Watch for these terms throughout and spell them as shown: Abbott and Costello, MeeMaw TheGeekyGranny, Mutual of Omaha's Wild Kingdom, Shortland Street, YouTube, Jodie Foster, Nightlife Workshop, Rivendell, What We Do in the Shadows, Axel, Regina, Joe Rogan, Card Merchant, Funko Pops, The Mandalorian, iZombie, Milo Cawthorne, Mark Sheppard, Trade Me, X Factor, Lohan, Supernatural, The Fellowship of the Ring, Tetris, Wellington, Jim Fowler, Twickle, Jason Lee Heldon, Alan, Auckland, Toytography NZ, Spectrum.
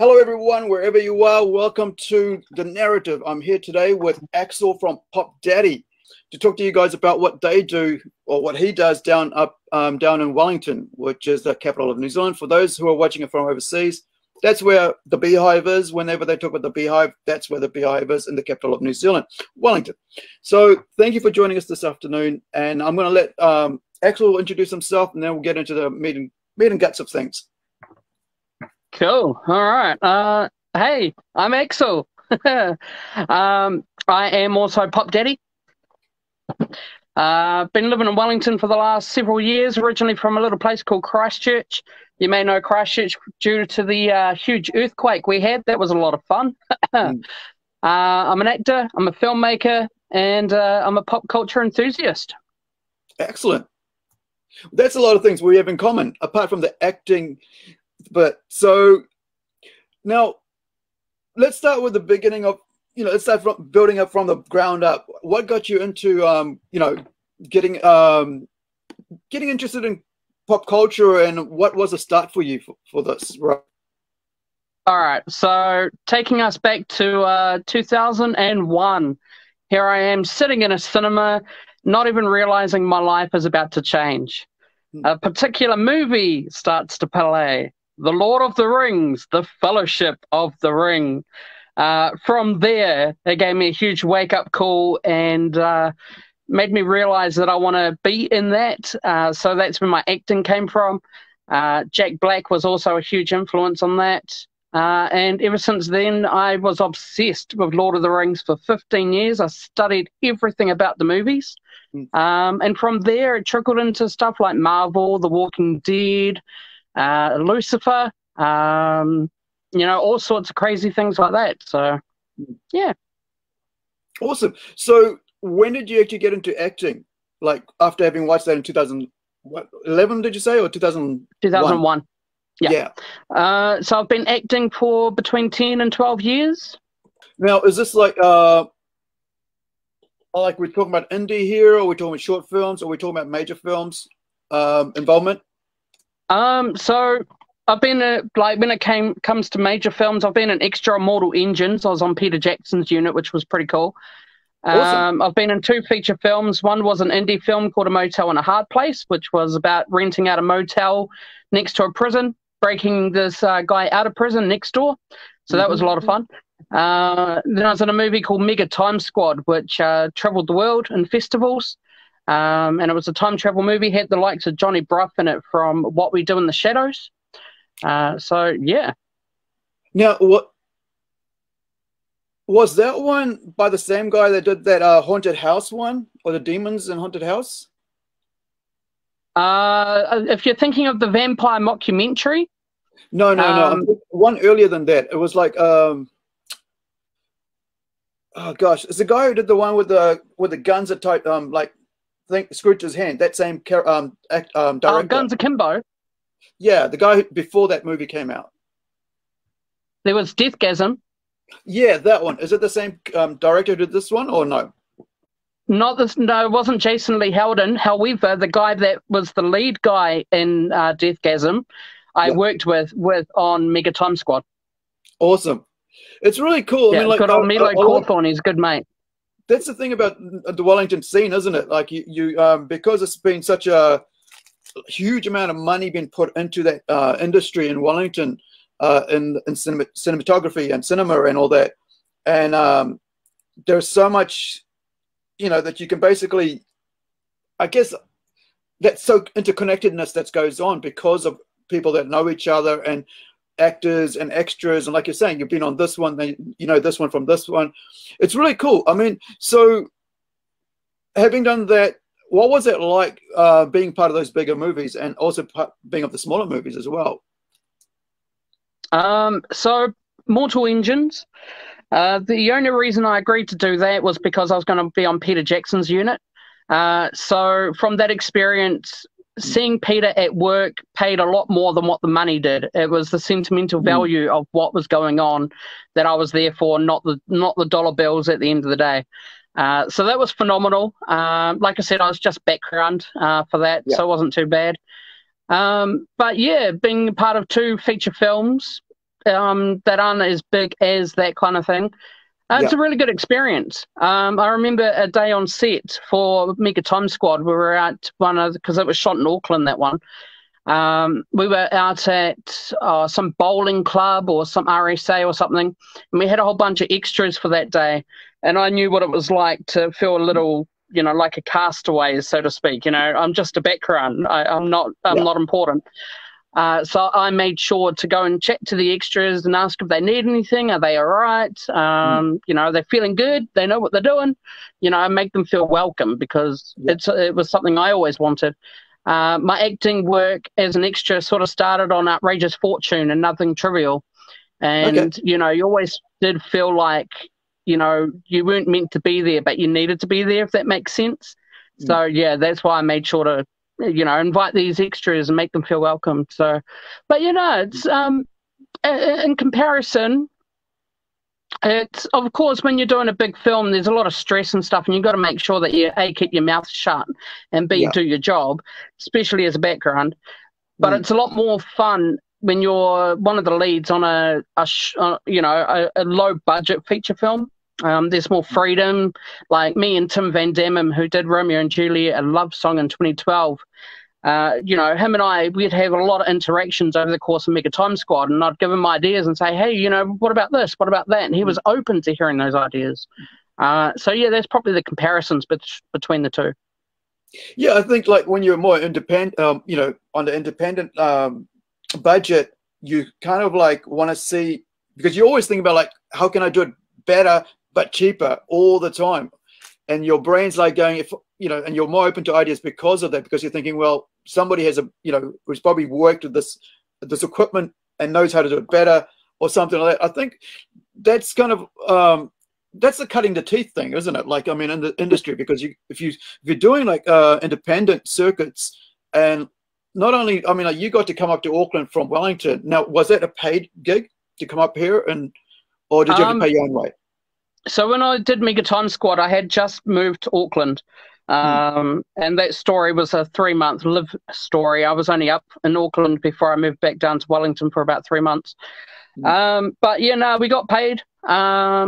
Hello everyone, wherever you are, welcome to The Narrative. I'm here today with Axel from Pop Daddy to talk to you guys about what they do, or what he does down in Wellington, which is the capital of New Zealand. For those who are watching it from overseas, that's where the Beehive is. Whenever they talk about the Beehive, that's where the Beehive is, in the capital of New Zealand, Wellington. So thank you for joining us this afternoon, and I'm going to let Axel introduce himself, and then we'll get into the meat and guts of things. Cool. All right. Hey, I'm Axel. I am also Pop Daddy. Been living in Wellington for the last several years, originally from a little place called Christchurch. You may know Christchurch due to the huge earthquake we had. That was a lot of fun. I'm an actor, I'm a filmmaker, and I'm a pop culture enthusiast. Excellent. That's a lot of things we have in common, apart from the acting. But so now let's start with the beginning of, let's start from building up from the ground up. What got you into, getting interested in pop culture, and what was the start for you for this? Right. All right. So taking us back to 2001, here I am sitting in a cinema, not even realizing my life is about to change. A particular movie starts to play. The Lord of the Rings, The Fellowship of the Ring. From there, it gave me a huge wake-up call and made me realize that I want to be in that. So that's where my acting came from. Jack Black was also a huge influence on that. And ever since then, I was obsessed with Lord of the Rings for 15 years. I studied everything about the movies. And from there, it trickled into stuff like Marvel, The Walking Dead, Lucifer, all sorts of crazy things like that. So, yeah. Awesome. So when did you actually get into acting? Like, after having watched that in 2011, did you say, or 2001? 2001. Yeah. So I've been acting for between 10 and 12 years. Now, is this like we're talking about indie here, or we're talking about short films, or we're talking about major films involvement? So I've been when it comes to major films, I've been an extra on Mortal Engines. I was on Peter Jackson's unit, which was pretty cool. Awesome. I've been in two feature films. One was an indie film called A Motel in a Hard Place, which was about renting out a motel next to a prison, breaking this guy out of prison next door. So that was a lot of fun. Then I was in a movie called Mega Time Squad, which traveled the world in festivals. And it was a time travel movie, had the likes of Jonny Brugh in it from What We Do in the Shadows. So, yeah. Now, what was that one by the same guy that did that Haunted House one, or the Demons in Haunted House? If you're thinking of the vampire mockumentary. No. One earlier than that. It was like... oh gosh, it's the guy who did the one with the guns that type Scrooge's hand. That same director. Guns Akimbo. Yeah, the guy who, before that movie came out. There was Deathgasm. Yeah, that one. Is it the same director who did this one, or no? Not this. No, it wasn't Jason Lee Heldon. However, the guy that was the lead guy in Deathgasm, I worked with on Mega Time Squad. Awesome. It's really cool. Yeah, I mean, like, good old Milo Cawthorne, he's a good mate. That's the thing about the Wellington scene, isn't it? Like, you because it's been such a huge amount of money being put into that industry in Wellington, in cinematography and cinema and all that, and there's so much, that you can basically, I guess, that's so interconnectedness that goes on because of people that know each other and actors and extras, and like you're saying, you've been on this one, then this one from this one. It's really cool. I mean, so having done that, what was it like being part of those bigger movies, and also being of the smaller movies as well? So Mortal Engines, the only reason I agreed to do that was because I was going to be on Peter Jackson's unit. So from that experience, seeing Peter at work paid a lot more than what the money did. It was the sentimental value of what was going on that I was there for, not the dollar bills at the end of the day. So that was phenomenal. Like I said, I was just background for that, so it wasn't too bad. But yeah, being part of two feature films, that aren't as big as that kind of thing. It's a really good experience. I remember a day on set for Mega Time Squad. We were at one of, because it was shot in Auckland, that one. We were out at some bowling club or some RSA or something, and we had a whole bunch of extras for that day. And I knew what it was like to feel a little, you know, like a castaway, so to speak. You know, I'm just a background. I'm not important. So I made sure to go and chat to the extras and ask if they need anything. Are they all right? You know, they're feeling good. They know what they're doing. You know, I make them feel welcome, because it was something I always wanted. My acting work as an extra sort of started on Outrageous Fortune and Nothing Trivial. And, you know, you always did feel like, you know, you weren't meant to be there, but you needed to be there, if that makes sense. So, yeah, that's why I made sure to, you know, invite these extras and make them feel welcome. So, but you know, it's in comparison, it's, of course, when you're doing a big film, there's a lot of stress and stuff, and you've got to make sure that you A, keep your mouth shut, and B, do your job, especially as a background. But it's a lot more fun when you're one of the leads on a low budget feature film. There's more freedom. Like me and Tim Van Damme, who did Romeo and Juliet, a love song in 2012, you know, him and I, we'd have a lot of interactions over the course of Mega Time Squad, and I'd give him ideas and say, hey, you know, what about this? What about that? And he was open to hearing those ideas. So, yeah, that's probably the comparisons between the two. Yeah, I think like when you're more independent, you know, on the independent budget, you kind of like want to see, because you always think about like, how can I do it better but cheaper all the time, and your brain's like going, if you know, and you're more open to ideas because of that, because you're thinking, well, somebody has a, you know, who's probably worked with this equipment and knows how to do it better or something like that. I think that's kind of that's the cutting the teeth thing, isn't it? Like, I mean, in the industry, because if you're doing like independent circuits, and not only, I mean, like, you got to come up to Auckland from Wellington. Now, was that a paid gig to come up here, and or did you have to pay your own way? So when I did Mega Time Squad, I had just moved to Auckland, and that story was a 3-month live story. I was only up in Auckland before I moved back down to Wellington for about 3 months. But, yeah, no, we got paid. I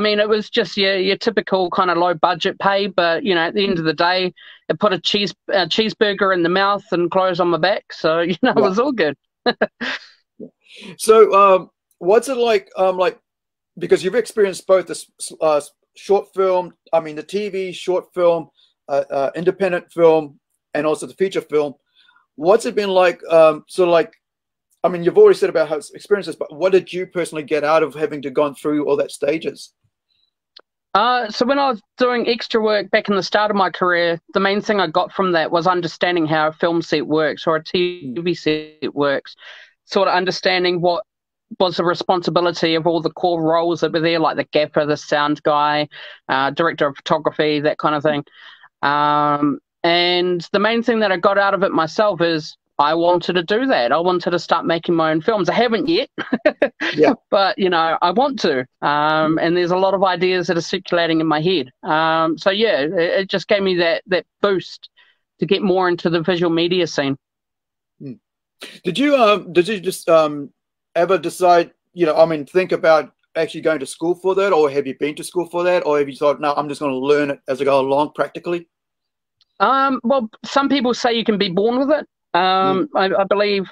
mean, it was just your typical kind of low-budget pay, but, you know, at the end of the day, it put a cheeseburger in the mouth and clothes on my back, so, you know, it was all good. So what's it like, because you've experienced both the short film, I mean, the TV, short film, independent film, and also the feature film. What's it been like? So like, I mean, you've already said about how it's experiences, but what did you personally get out of having to gone through all that stages? So when I was doing extra work back in the start of my career, the main thing I got from that was understanding how a film set works or a TV set works, sort of understanding what was the responsibility of all the core roles that were there, like the gaffer, the sound guy, director of photography, that kind of thing. And the main thing that I got out of it myself is I wanted to do that. I wanted to start making my own films. I haven't yet, but, you know, I want to. And there's a lot of ideas that are circulating in my head. So, yeah, it just gave me that boost to get more into the visual media scene. Did you just... ever decide, you know, I mean, think about actually going to school for that, or have you been to school for that, or have you thought, no, I'm just going to learn it as I go along practically? Well, some people say you can be born with it. I believe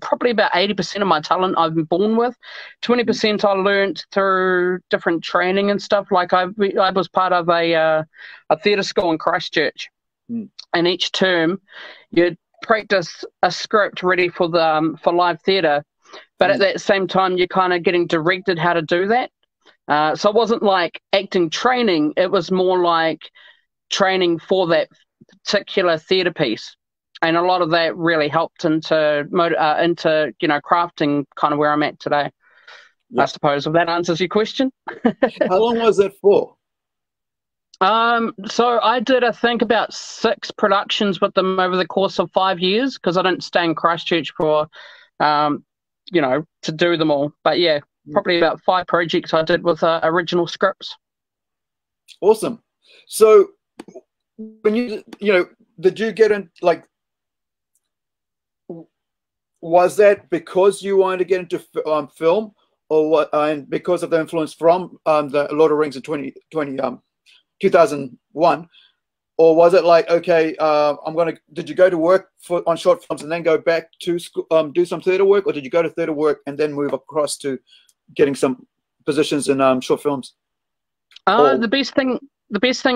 probably about 80% of my talent I've been born with. 20% I learned through different training and stuff. Like I was part of a theatre school in Christchurch, and each term you'd practice a script ready for live theatre. But at that same time, you're kind of getting directed how to do that. So it wasn't like acting training. It was more like training for that particular theatre piece. And a lot of that really helped into you know, crafting kind of where I'm at today, I suppose, if that answers your question. How long was that for? So I did, I think, about 6 productions with them over the course of 5 years, because I didn't stay in Christchurch for... you know, to do them all. But yeah, probably about 5 projects I did with original scripts. Awesome. So when you know, did you get in, like, Was that because you wanted to get into film, or what, and because of the influence from the Lord of the Rings in 2001, or was it like, okay, did you go to work on short films and then go back to school, do some theatre work, or did you go to theatre work and then move across to getting some positions in short films? The best thing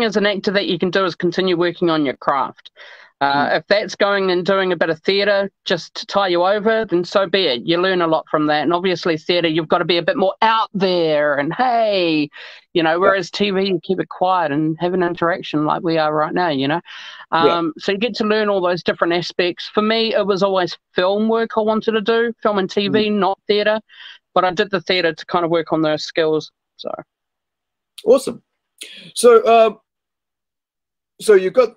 as an actor that you can do is continue working on your craft. If that's going and doing a bit of theatre just to tie you over, then so be it. You learn a lot from that. And obviously theatre, you've got to be a bit more out there and, hey, you know, whereas TV, you keep it quiet and have an interaction like we are right now, you know. So you get to learn all those different aspects. For me, it was always film work I wanted to do, film and TV, not theatre. But I did the theatre to kind of work on those skills. So awesome. So, so you've got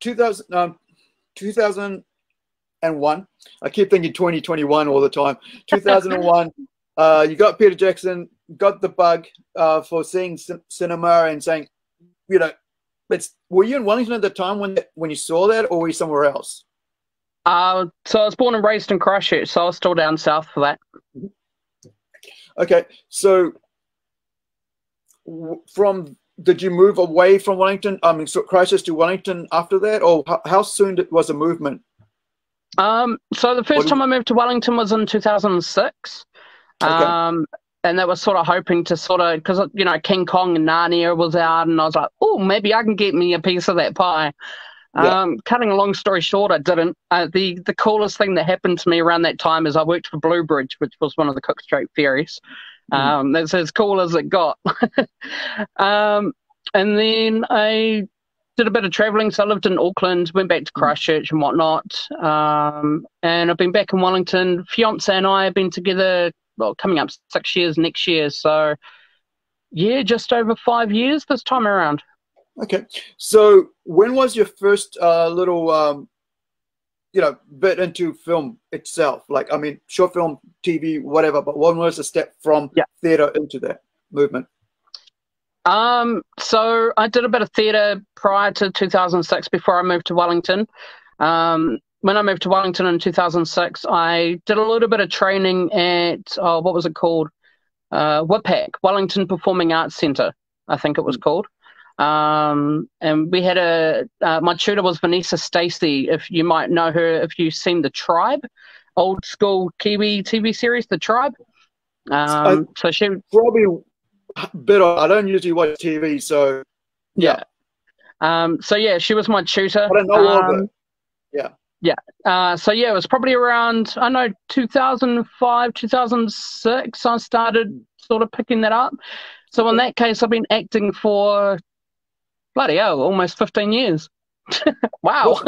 2001. I keep thinking 2021 all the time. 2001. You got Peter Jackson, got the bug for seeing cinema and saying, you know, were you in Wellington at the time when you saw that, or were you somewhere else? So I was born and raised in Christchurch, so I was still down south for that. Okay, so did you move away from Wellington, Christchurch to Wellington after that, or how soon was the movement? So the first time I moved to Wellington was in 2006. Okay. And they were sort of hoping to because, you know, King Kong and Narnia was out, and I was like, oh, maybe I can get me a piece of that pie. Cutting a long story short, I didn't. The coolest thing that happened to me around that time is I worked for Bluebridge, which was one of the Cook Strait ferries. That's as cool as it got. And then I did a bit of travelling. So I lived in Auckland, went back to Christchurch and whatnot. And I've been back in Wellington. Fiance and I have been together, well, coming up 6 years next year. So, yeah, just over 5 years this time around. Okay. So when was your first little, you know, bit into film itself? Like, I mean, short film, TV, whatever, but when was the step from theatre into that movement? So I did a bit of theatre prior to 2006 before I moved to Wellington. When I moved to Wellington in 2006, I did a little bit of training at, what was it called? WPAC, Wellington Performing Arts Centre, I think it was called. And we had my tutor was Vanessa Stacey, if you might know her, if you've seen The Tribe, old school Kiwi TV series, The Tribe. So she probably a bit old. I don't usually watch TV, so so yeah, she was my tutor. I don't know of it. So yeah, it was probably around, I know, 2005, 2006, I started sort of picking that up. So in that case, I've been acting for, bloody hell, almost 15 years. Wow.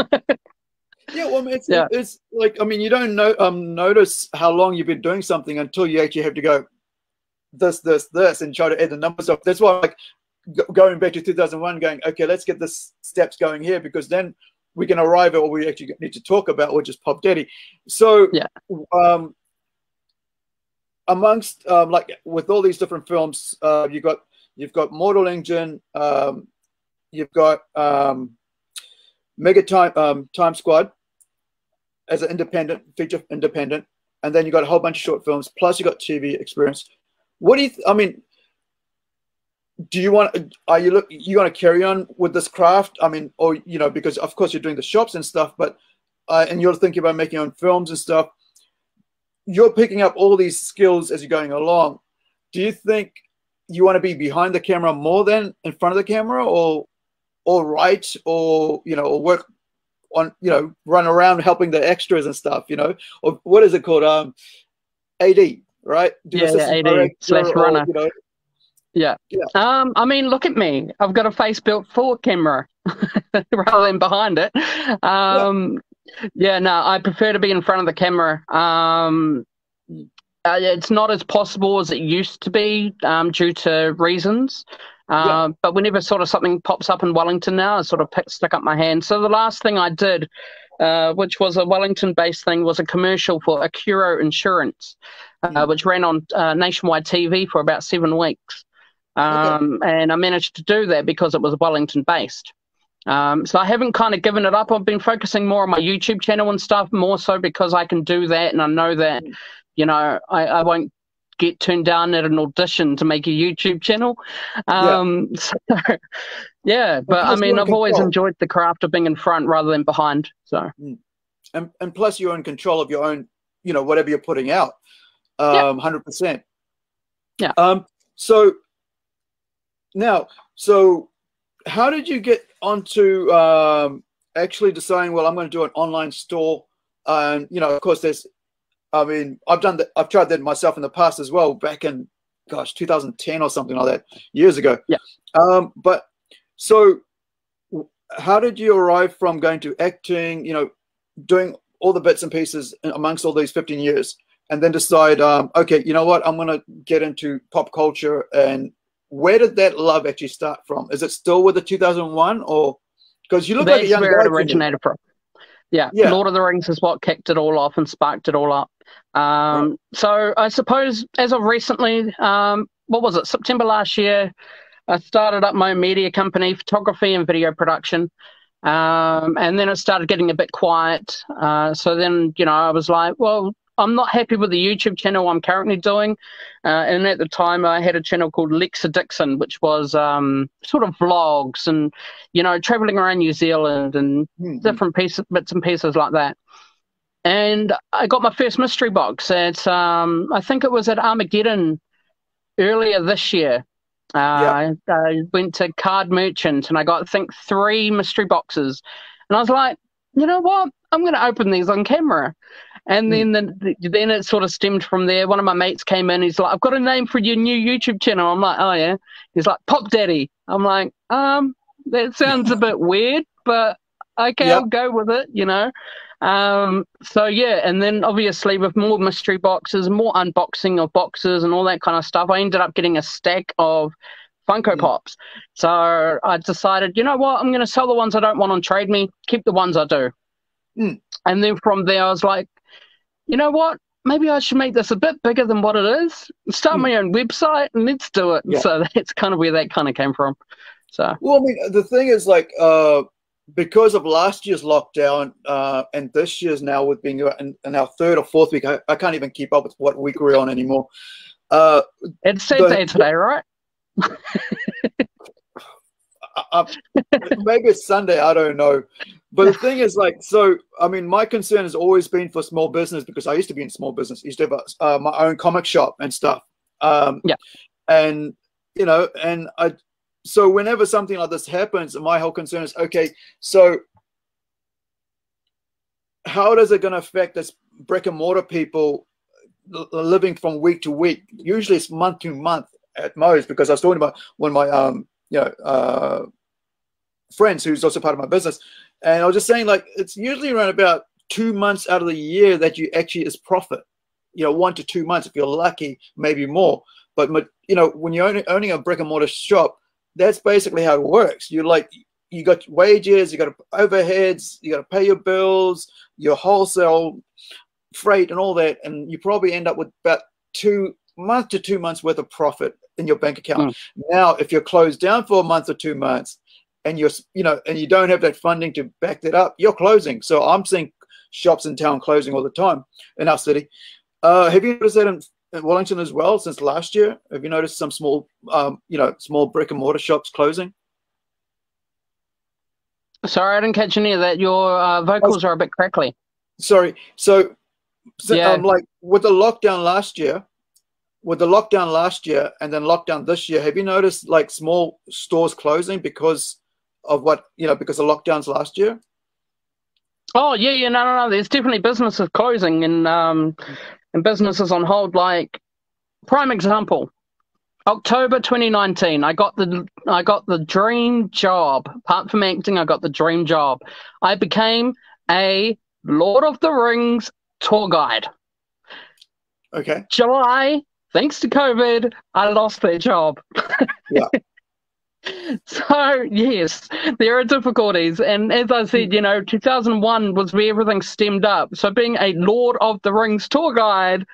Yeah, well, it's like, I mean, you don't notice how long you've been doing something until you actually have to go this, and try to add the numbers up. That's why, like, going back to 2001, going, okay, let's get the steps going here, because then we can arrive at what we actually need to talk about, which is Pop Daddy. So, amongst, like, with all these different films, you've got Mortal Engine, you've got Mega Time Squad as an independent, feature independent, and then you've got a whole bunch of short films, plus you've got TV experience. What do you, you want to carry on with this craft? I mean, or, you know, because of course you're doing the shops and stuff, but, and you're thinking about making your own films and stuff. You're picking up all these skills as you're going along. Do you think you want to be behind the camera more than in front of the camera, or write, or, you know, or work on, you know, run around helping the extras and stuff, you know, or what is it called? AD, right? AD/runner. You know? I mean, look at me. I've got a face built for camera rather than behind it. Yeah, no, I prefer to be in front of the camera. It's not as possible as it used to be due to reasons. But whenever sort of something pops up in Wellington now, I sort of stick up my hand. So the last thing I did, which was a Wellington-based thing, was a commercial for Acuro Insurance, which ran on nationwide TV for about 7 weeks. And I managed to do that because it was Wellington-based. So I haven't kind of given it up. I've been focusing more on my YouTube channel and stuff, more so because I can do that, and I know that, you know, I won't get turned down at an audition to make a YouTube channel. So, yeah, but I mean, I've always enjoyed the craft of being in front rather than behind. So, and plus you're in control of your own, you know, whatever you're putting out, 100%. Yeah. So now, how did you get onto actually deciding, well, I'm going to do an online store? And, you know, of course there's, I mean, I've done that. I've tried that myself in the past as well, back in, gosh, 2010 or something like that, years ago. Yeah. But so how did you arrive from going to acting, you know, doing all the bits and pieces amongst all these 15 years, and then decide, okay, you know what, I'm going to get into pop culture? And where did that love actually start from? Is it still with the 2001, or because you look like a young guy? That's where it originated from. Yeah, yeah, Lord of the Rings is what kicked it all off and sparked it all up. So I suppose as of recently, what was it, September last year, I started up my own media company, photography and video production. And then it started getting a bit quiet. So then, you know, I was like, well, I'm not happy with the YouTube channel I'm currently doing. And at the time I had a channel called Lexa Dixon, which was sort of vlogs and, you know, traveling around New Zealand and different pieces, bits and pieces like that. And I got my first mystery box at, I think it was at Armageddon earlier this year. I went to Card Merchant and I got, I think, 3 mystery boxes. And I was like, you know what, I'm going to open these on camera. And then it sort of stemmed from there. One of my mates came in. He's like, I've got a name for your new YouTube channel. I'm like, oh, yeah. He's like, Pop Daddy. I'm like, that sounds a bit weird, but okay, I'll go with it, you know. So, yeah, and then obviously with more mystery boxes, more unboxing of boxes and all that kind of stuff, I ended up getting a stack of Funko Pops. So I decided, you know what, I'm going to sell the ones I don't want on Trade Me, keep the ones I do. And then from there I was like, you know what, maybe I should make this a bit bigger than what it is, start my own website, and let's do it. So that's kind of where that kind of came from. So, well, I mean, the thing is, like, because of last year's lockdown and this year's now with being in our 3rd or 4th week, I can't even keep up with what week we're on anymore. It's Saturday today, right? Maybe it's Sunday, I don't know. But the thing is, like, so, I mean, my concern has always been for small business, because I used to be in small business. I used to have my own comic shop and stuff. And, you know, and I, so whenever something like this happens, my whole concern is, okay, so how does it going to affect this brick and mortar people living from week to week? Usually it's month to month at most, because I was talking about when my, you know, friends who's also part of my business. And I was just saying, like, it's usually around about 2 months out of the year that you actually is profit, you know, 1 to 2 months, if you're lucky, maybe more. But you know, when you're owning a brick and mortar shop, that's basically how it works. You're like, you got wages, you got overheads, you got to pay your bills, your wholesale freight and all that. And you probably end up with about 1 to 2 months worth of profit in your bank account. Now, if you're closed down for a month or 2 months, and you're, you know, and you don't have that funding to back that up, you're closing. So I'm seeing shops in town closing all the time in our city. Have you noticed that in Wellington as well since last year? Have you noticed some small, you know, small brick and mortar shops closing? Sorry, I didn't catch any of that. Your vocals are a bit crackly. Sorry. So yeah. Like with the lockdown last year, and then lockdown this year, have you noticed like small stores closing because of what, you know, because of lockdowns last year? Oh yeah, yeah, no. There's definitely businesses closing and businesses on hold. Like prime example, October 2019, I got the dream job. Apart from acting, I got the dream job. I became a Lord of the Rings tour guide. Okay. July, thanks to COVID, I lost that job. Yeah. So, yes, there are difficulties. And as I said, you know, 2001 was where everything stemmed up. So being a Lord of the Rings tour guide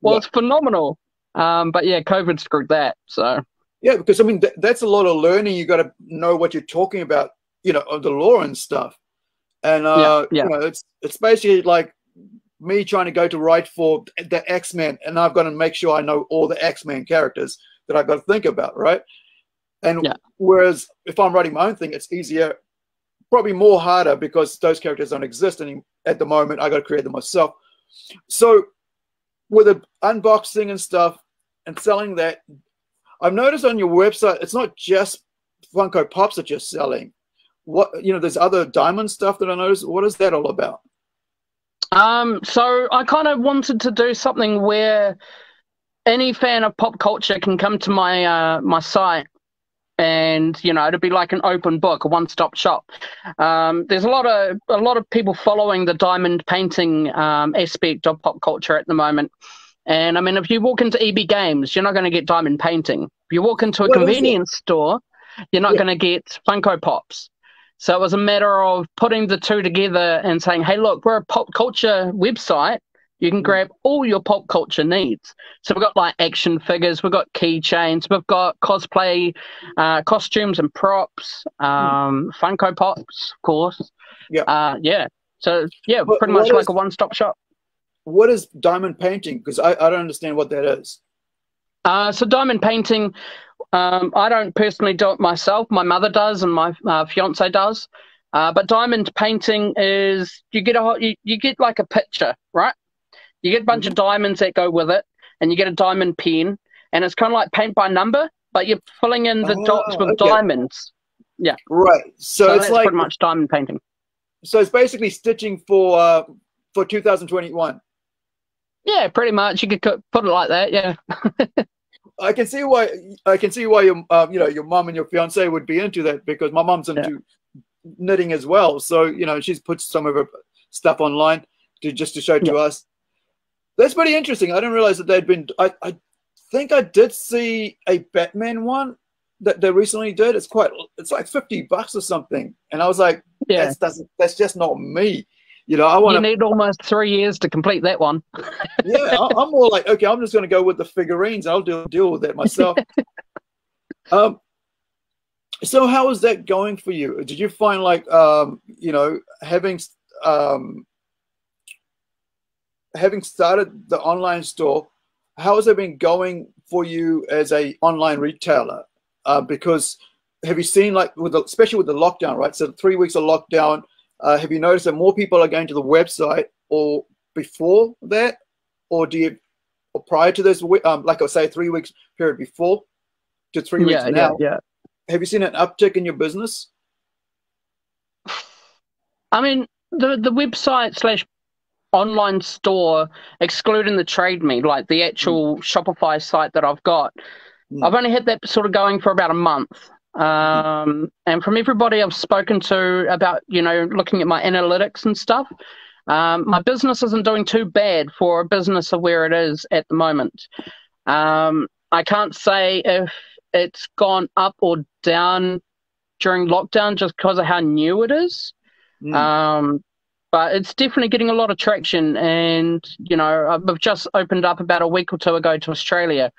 was phenomenal. But, yeah, COVID screwed that. So, yeah, because, I mean, that's a lot of learning. You got to know what you're talking about you know, of the lore and stuff. And you know, it's basically like me trying to go to write for the X-Men, and I've got to make sure I know all the X-Men characters that I've got to think about, right? And whereas if I'm writing my own thing, it's easier, probably more harder, because those characters don't exist anymore at the moment. I got to create them myself. So with the unboxing and stuff and selling that, I've noticed on your website, it's not just Funko Pops that you're selling. What, you know, there's other diamond stuff that I noticed. What is that all about? So I kind of wanted to do something where any fan of pop culture can come to my my site, and you know, it'd be like an open book, a one-stop shop. There's a lot of people following the diamond painting aspect of pop culture at the moment. And I mean, if you walk into EB Games, you're not going to get diamond painting. If you walk into a convenience store, you're not going to get Funko Pops. So it was a matter of putting the two together and saying, hey, look, we're a pop culture website. You can grab all your pop culture needs. So we've got like action figures, we've got keychains, we've got cosplay costumes and props, Funko Pops, of course. So yeah, but pretty much like a one-stop shop. What is diamond painting? Because I don't understand what that is. So diamond painting, I don't personally do it myself. My mother does, and my fiance does. But diamond painting is you get like a picture, right? You get a bunch of diamonds that go with it, and you get a diamond pen, and it's kind of like paint by number, but you're filling in the dots with diamonds. Yeah. Right. So it's like pretty much diamond painting. So it's basically stitching for 2021. Yeah, pretty much. You could put it like that. Yeah. I can see why. I can see why your you know, your mom and your fiance would be into that, because my mom's into knitting as well. So you know, she's put some of her stuff online to show to us. That's pretty interesting. I didn't realize that they'd been. I think I did see a Batman one that they recently did. It's quite. It's like $50 or something. And I was like, that's just not me. You know, I want. You need almost 3 years to complete that one. I'm more like, okay, I'm just going to go with the figurines. I'll deal with that myself. So how is that going for you? Did you find like, you know, having started the online store, how has it been going for you as a online retailer? Because have you seen, like, especially with the lockdown, right? So 3 weeks of lockdown. Have you noticed that more people are going to the website, or before that, or prior to this, like I say, 3 weeks period before to 3 weeks now? Yeah. Have you seen an uptick in your business? I mean, the website / online store, excluding the Trade Me, like the actual Shopify site that I've got, I've only had that sort of going for about a month. And from everybody I've spoken to about, you know, looking at my analytics and stuff, my business isn't doing too bad for a business of where it is at the moment. I can't say if it's gone up or down during lockdown just because of how new it is. But it's definitely getting a lot of traction. And, you know, I've just opened up about a week or two ago to Australia.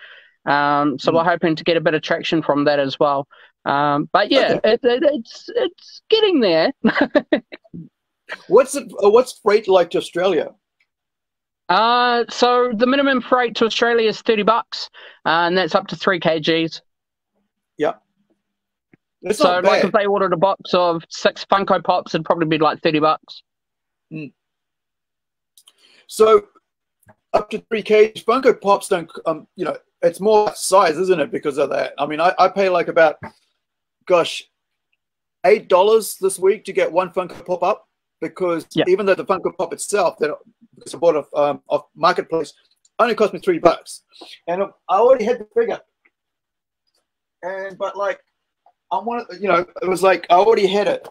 So we're hoping to get a bit of traction from that as well. But yeah, it's getting there. What's freight like to Australia? So the minimum freight to Australia is $30, and that's up to 3 kgs. Yeah. That's so not bad. Like if they ordered a box of 6 Funko Pops, it'd probably be like $30. So up to 3 kgs, Funko Pops don't, you know, it's more size, isn't it, because of that? I mean, I pay like about, gosh, $8 this week to get one Funko Pop up, because even though the Funko Pop itself, that I bought off Marketplace, only cost me $3. And I already had the figure. But like, I wanted, you know, it was like I already had it.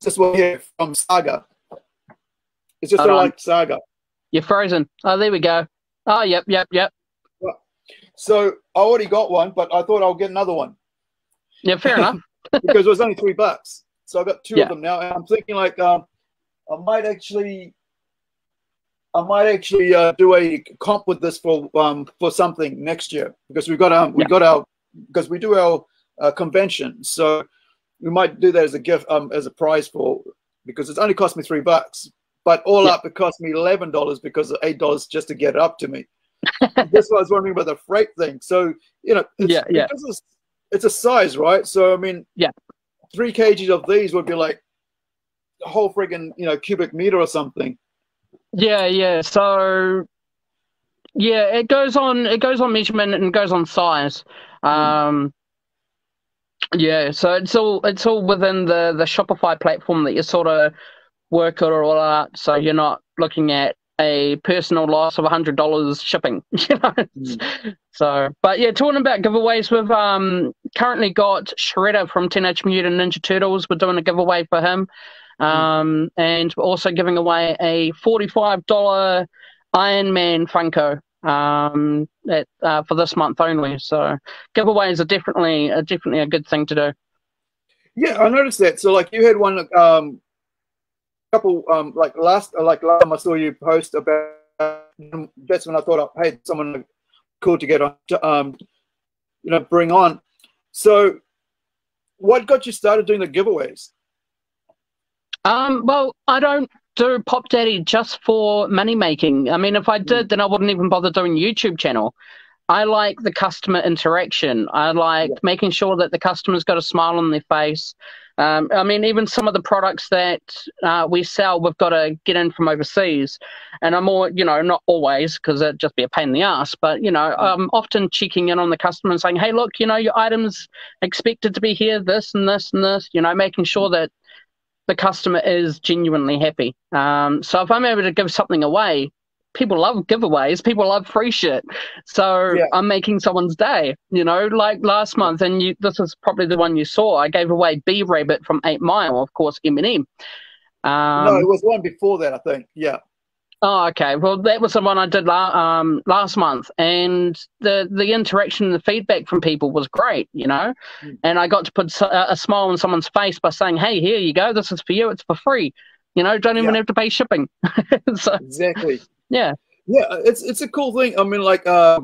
This one here from Saga. It's just like Saga. You're frozen. Oh, there we go. Oh, yep. So I already got one, but I thought I'll get another one. Yeah, fair enough. Because it was only $3. So I've got two of them now. And I'm thinking like I might actually do a comp with this for something next year, because we do our convention. So we might do that as a gift, as a prize for, because it's only cost me $3, but all up it cost me $11 because of $8 just to get it up to me. That's what I was wondering about the freight thing. So, you know, it's a size, right? So I mean, 3 kgs of these would be like a whole friggin', you know, cubic meter or something. So it goes on measurement and goes on size. So it's all within the Shopify platform that you sort of work it all out, so you're not looking at a personal loss of $100 shipping, you know. So, but yeah, talking about giveaways, we've currently got Shredder from Teenage Mutant Ninja Turtles. We're doing a giveaway for him, and we're also giving away a $45 Iron Man Funko for this month only. So giveaways are definitely a good thing to do. Yeah, I noticed that. So like you had one. Couple last time I saw you post about, that's when I thought, hey, someone cool to get on to, you know, bring on. So what got you started doing the giveaways? Well, I don't do Pop Daddy just for money making. I mean, if I did, then I wouldn't even bother doing a YouTube channel. I like the customer interaction. I like making sure that the customer's got a smile on their face. I mean, even some of the products that we sell, we've got to get in from overseas. And I'm all, you know, not always, because it'd just be a pain in the ass, but, you know, I'm often checking in on the customer and saying, hey, look, you know, your item's expected to be here, this and this and this, you know, making sure that the customer is genuinely happy. So if I'm able to give something away, people love giveaways. People love free shit. So I'm making someone's day, you know, like last month. And this is probably the one you saw. I gave away B Rabbit from 8 Mile, of course, Eminem. No, it was one before that, I think. Yeah. Oh, okay. Well, that was the one I did last month. And the interaction and the feedback from people was great, you know. And I got to put a smile on someone's face by saying, hey, here you go. This is for you. It's for free. You know, don't even have to pay shipping. So, exactly. Yeah, it's a cool thing. I mean, like, I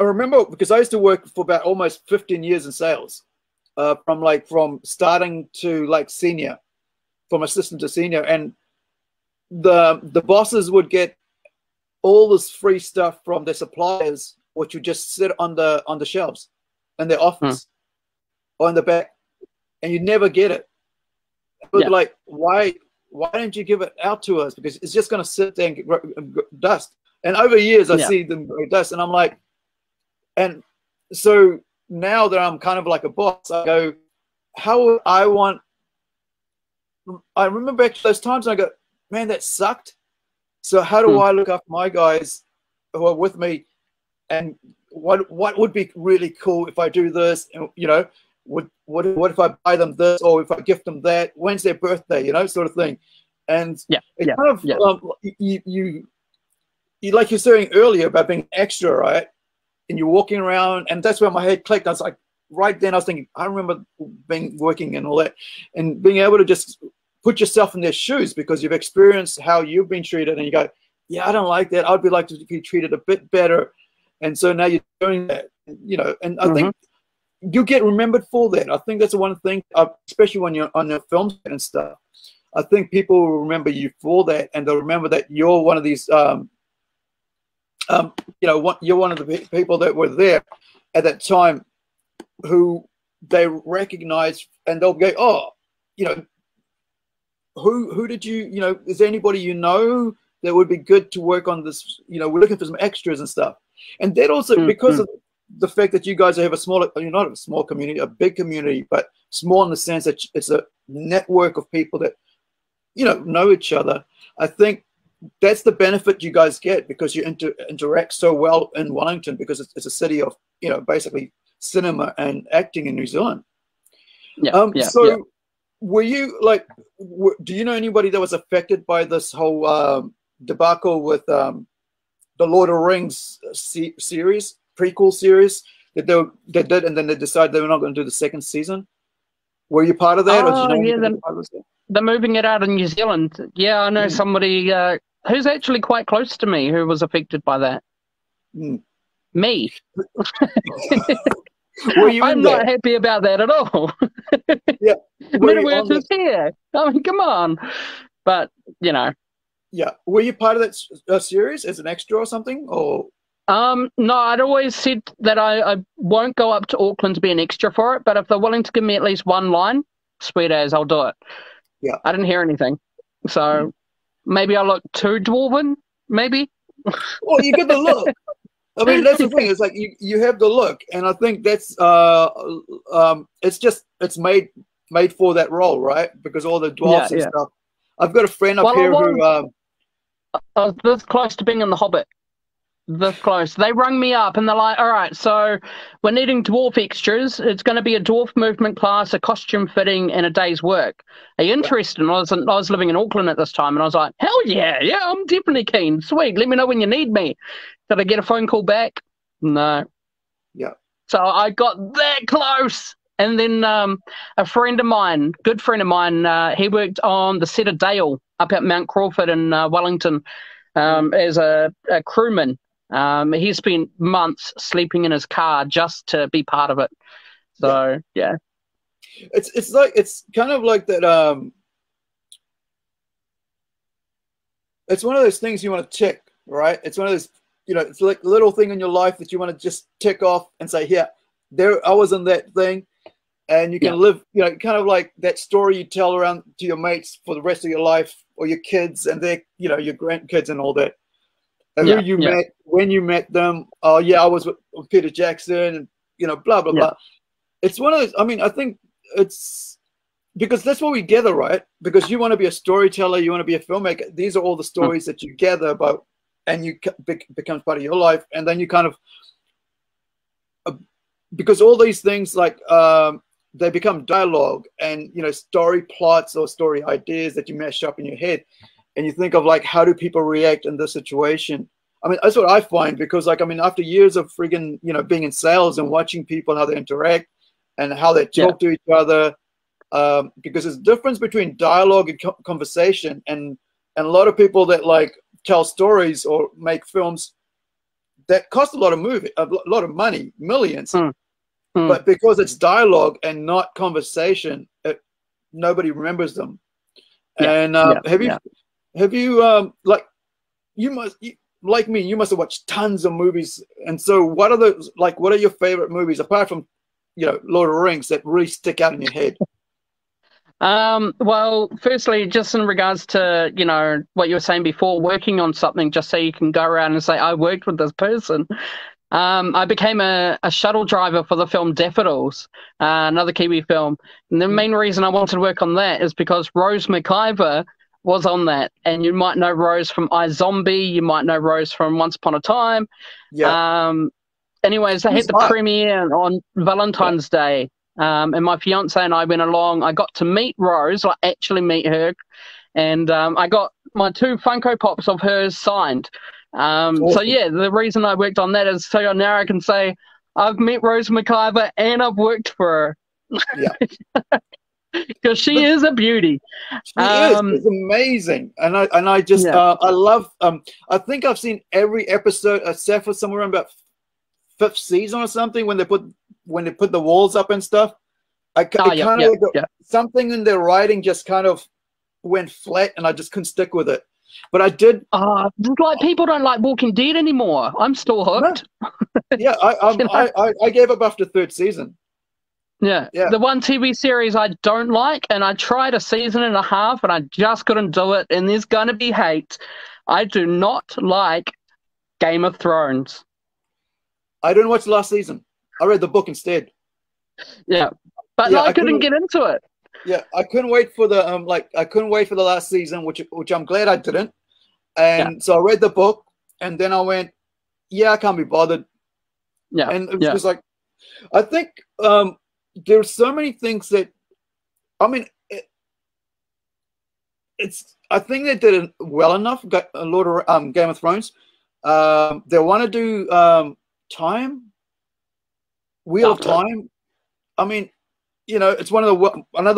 remember because I used to work for about almost 15 years in sales, from starting to like senior, from assistant to senior, and the bosses would get all this free stuff from their suppliers, which would just sit on the shelves in their office or in the back, and you never get it. It was like, why don't you give it out to us? Because it's just going to sit there and get dust. And over years, I see them dust, and I'm like, and so now that I'm kind of like a boss, I go, how would I want? I remember actually those times, and I go, man, that sucked. So how do I look after my guys who are with me? And what would be really cool if I do this? And, you know, what if I buy them this, or if I gift them that? When's their birthday? You know, sort of thing. And you like you're saying earlier about being extra, right? And you're walking around, and that's where my head clicked. I was like, right then, I was thinking, I remember working and all that, and being able to just put yourself in their shoes because you've experienced how you've been treated, and you go, yeah, I don't like that. I'd be like to be treated a bit better, and so now you're doing that, you know. And I think you get remembered for that. I think that's the one thing, especially when you're on your films and stuff. I think people will remember you for that, and they'll remember that you're one of these, you know, you're one of the people that were there at that time who they recognize, and they'll go, oh, you know, who did you, you know, is there anybody you know that would be good to work on this? You know, we're looking for some extras and stuff. And that also, because of the fact that you guys have a smaller, you're not a small community, a big community, but small in the sense that it's a network of people that, you know each other. I think that's the benefit you guys get because you interact so well in Wellington, because it's a city of, you know, basically cinema and acting in New Zealand. Were you like, do you know anybody that was affected by this whole debacle with the Lord of the Rings series? Prequel series that they did, and then they decided they were not going to do the second season. Were you part of that? Oh, or did you know they're moving it out in New Zealand. Yeah, I know somebody who's actually quite close to me who was affected by that. Me. I'm not happy about that at all. Yeah. Middleworth is here. I mean, come on. But, you know. Yeah. Were you part of that series as an extra or something? Or no, I'd always said that I won't go up to Auckland to be an extra for it, but if they're willing to give me at least one line, sweet as, I'll do it. Yeah. I didn't hear anything. So maybe I look too dwarven, maybe. Well, you get the look. I mean, that's the thing. It's like you have the look, and I think that's it's just it's made for that role, right? Because all the dwarves and stuff. I've got a friend up here who I was this close to being in The Hobbit. This close. They rung me up and they're like, all right, so we're needing dwarf extras. It's going to be a dwarf movement class, a costume fitting, and a day's work. Are you interested? And I was living in Auckland at this time, and I was like, hell yeah, yeah, I'm definitely keen. Sweet, let me know when you need me. Did I get a phone call back? No. Yeah. So I got that close. And then a friend of mine, good friend of mine, he worked on the set of Dale up at Mount Crawford in Wellington as a crewman. He spent months sleeping in his car just to be part of it. So yeah. It's kind of like that. It's one of those things you want to tick, right? It's one of those, you know, it's like a little thing in your life that you want to just tick off and say, yeah, there I was in that thing, and you can live, you know, kind of like that story you tell around to your mates for the rest of your life, or your kids and their, you know, your grandkids and all that. And who you met, when you met them. Oh, yeah, I was with Peter Jackson, and, you know, blah, blah, blah. It's one of those, I mean, I think it's because that's what we gather, right? Because you want to be a storyteller, you want to be a filmmaker. These are all the stories that you gather about, and you becomes part of your life. And then you kind of, because all these things, like, they become dialogue and, you know, story plots or story ideas that you mash up in your head. And you think of, like, how do people react in this situation? I mean, that's what I find, because, like, I mean, after years of friggin', you know, being in sales and watching people, how they interact and how they talk to each other, because there's a difference between dialogue and conversation. And a lot of people that, like, tell stories or make films that cost a lot of money, millions. But because it's dialogue and not conversation, nobody remembers them. And have you like like me, you must have watched tons of movies. And so what are those, like, what are your favorite movies apart from, you know, Lord of the Rings, that really stick out in your head? Well, firstly, just in regards to, you know, what you were saying before, working on something just so you can go around and say, I worked with this person. I became a shuttle driver for the film Daffodils, another Kiwi film. And the main reason I wanted to work on that is because Rose McIver was on that, and you might know Rose from iZombie, you might know Rose from Once Upon a Time. Anyways, they had the premiere on Valentine's Day, and my fiance and I went along. I got to meet Rose, like actually meet her, and I got my 2 Funko Pops of hers signed. So yeah, the reason I worked on that is so now I can say I've met Rose McIver and I've worked for her. Yeah. Because she is a beauty. She is. It's amazing, and I just I love. I think I've seen every episode except for somewhere around about 5th season or something, when they put the walls up and stuff. Something in their writing just kind of went flat, and I just couldn't stick with it. But I did. Like, people don't like Walking Dead anymore. I'm still hooked. Yeah, I gave up after 3rd season. Yeah, the one TV series I don't like, and I tried a season and a half, and I just couldn't do it, and there's going to be hate. I do not like Game of Thrones. I didn't watch the last season. I read the book instead. Yeah, but I couldn't get into it. Yeah, I couldn't wait for the I couldn't wait for the last season, which I'm glad I didn't. And so I read the book, and then I went, yeah, I can't be bothered. Yeah, and it was like, I think. There's so many things that, I mean, it's, I think they did it well enough, Game of Thrones. They want to do Wheel of Time. I mean, you know, it's another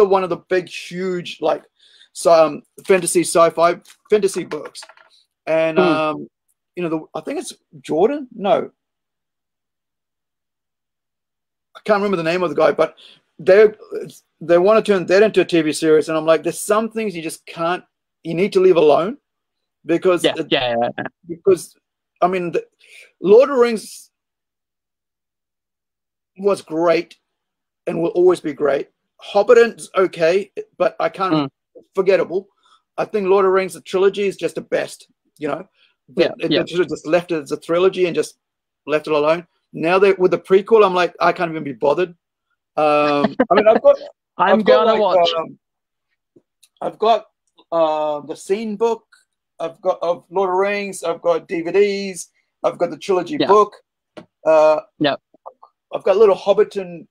one of the big, huge, like, fantasy, sci-fi, fantasy books. And, you know, I think it's Jordan? No. I can't remember the name of the guy, but they want to turn that into a TV series, and I'm like, there's some things you just can't, you need to leave alone, because because I mean, the Lord of the Rings was great and will always be great. Hobbit's okay, but I can't forgettable. I think Lord of the Rings, the trilogy, is just the best, you know. They should have just left it as a trilogy and just left it alone. Now that with the prequel, I'm like, I can't even be bothered. I mean, I've got, like, watch. I've got the scene book. I've got of Lord of the Rings. I've got DVDs. I've got the trilogy book. I've got little Hobbiton,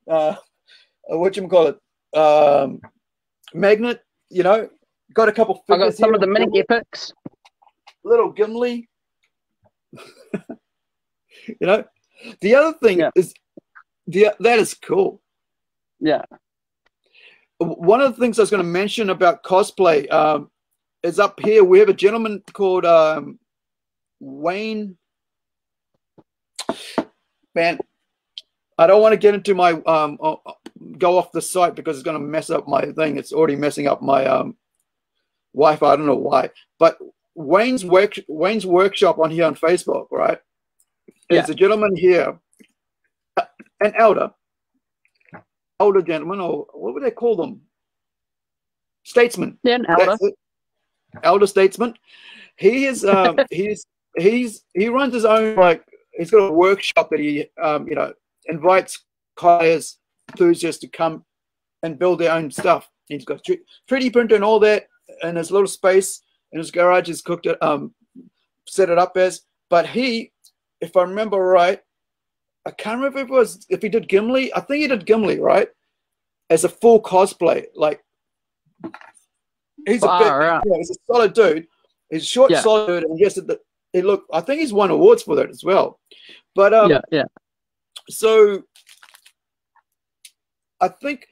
magnet. You know, got a couple. I've got some of the mini epics. Little Gimli. You know, the other thing is that is cool. Yeah. One of the things I was going to mention about cosplay is up here. We have a gentleman called Wayne. Man, I don't want to get into my go off the site because it's going to mess up my thing. It's already messing up my Wi-Fi. I don't know why, but Wayne's workshop on here on Facebook, right? There's a gentleman here, an elder gentleman, or what would they call them? Statesman. Yeah, an elder. Elder statesman. He is. He runs his own, like, he's got a workshop that he you know, invites cosplayers, enthusiasts to come and build their own stuff. He's got 3D printer and all that in his little space in his garage. He's cooked it, set it up as. But he, if I remember right, I can't remember if he did Gimli. I think he did Gimli, right? As a full cosplay. Like, he's he's a solid dude. He's a short, solid dude. And yes, he looked, I think he's won awards for that as well. But so I think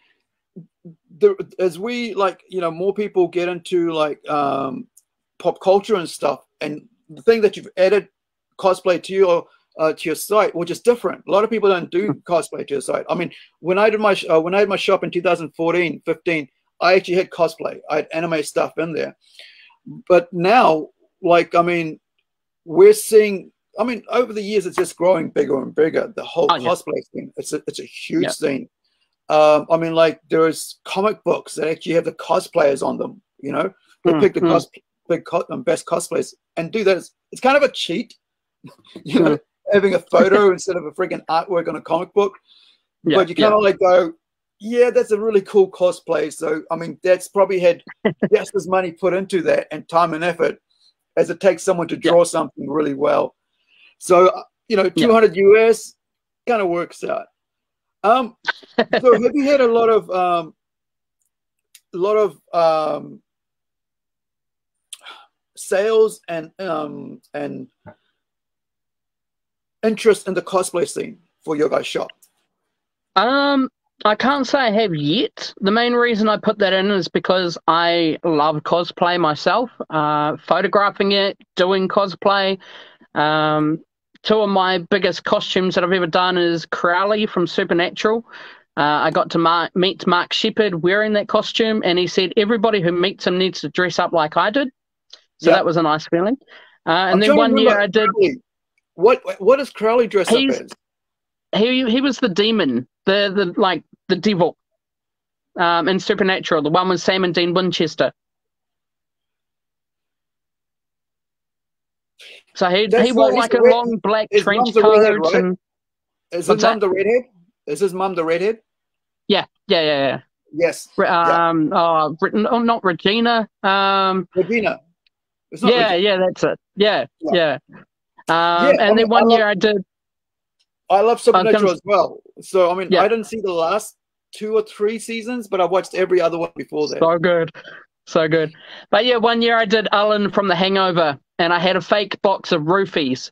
as we, like, you know, more people get into, like, pop culture and stuff, and the thing that you've added cosplay to your site, which is different. A lot of people don't do cosplay to your site. I mean, when I had my shop in 2014-15, I actually had cosplay. I had anime stuff in there. But now, like, I mean, we're seeing, I mean, over the years, it's just growing bigger and bigger. The whole cosplay thing, it's a huge thing. I mean, like, there's comic books that actually have the cosplayers on them, you know, they pick the best cosplayers and do that. It's kind of a cheat, you know, having a photo instead of a freaking artwork on a comic book. But you kind of like go, yeah, that's a really cool cosplay. So, I mean, that's probably had just as money put into that and time and effort as it takes someone to draw something really well. So, you know, 200 US kind of works out. So have you had a lot of sales and interest in the cosplay scene for your guys' shop? I can't say I have yet. The main reason I put that in is because I love cosplay myself, photographing it, doing cosplay. Two of my biggest costumes that I've ever done is Crowley from Supernatural. I got to meet Mark Sheppard wearing that costume, and he said everybody who meets him needs to dress up like I did. So that was a nice feeling. And then one year I did. What does Crowley dress up as? He was the demon, the devil, in Supernatural. The one with Sam and Dean Winchester. So he wore like a long black trench coat. And is his mum the redhead? Is his mum the redhead? Yeah. Yes. Not Regina. Regina. Yeah, that's it. Yeah. And then one year I did. I love Supernatural as well. So, I mean, I didn't see the last 2 or 3 seasons, but I watched every other one before that. So good. But yeah, one year I did Alan from The Hangover, and I had a fake box of roofies.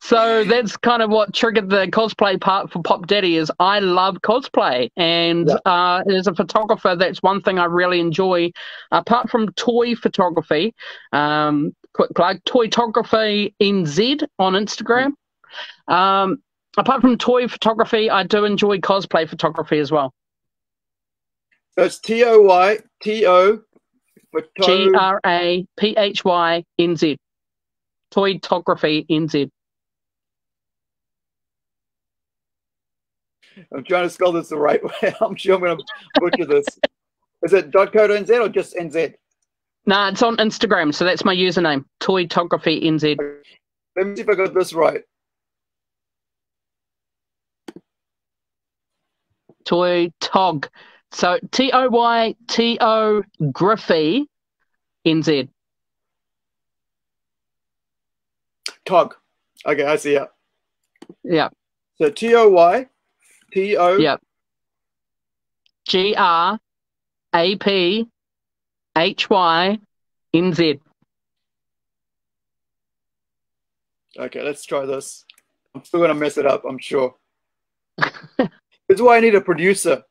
So that's kind of what triggered the cosplay part for Pop Daddy. Is I love cosplay, and as a photographer, that's one thing I really enjoy. Apart from toy photography, quick plug, Toytography NZ on Instagram. apart from toy photography, I do enjoy cosplay photography as well. That's Toytography NZ. Toytography NZ. I'm trying to spell this the right way. I'm sure I'm going to butcher this. Is it .co.nz or just NZ? Nah, it's on Instagram, so that's my username, Toytography NZ. Let me see if I got this right. Toytog. So Toytography NZ. Tog. Okay, I see. Yeah. Yeah. So Toytography. Yep. GRAPHYNZ. Okay, let's try this. I'm still gonna mess it up, I'm sure. This is why I need a producer.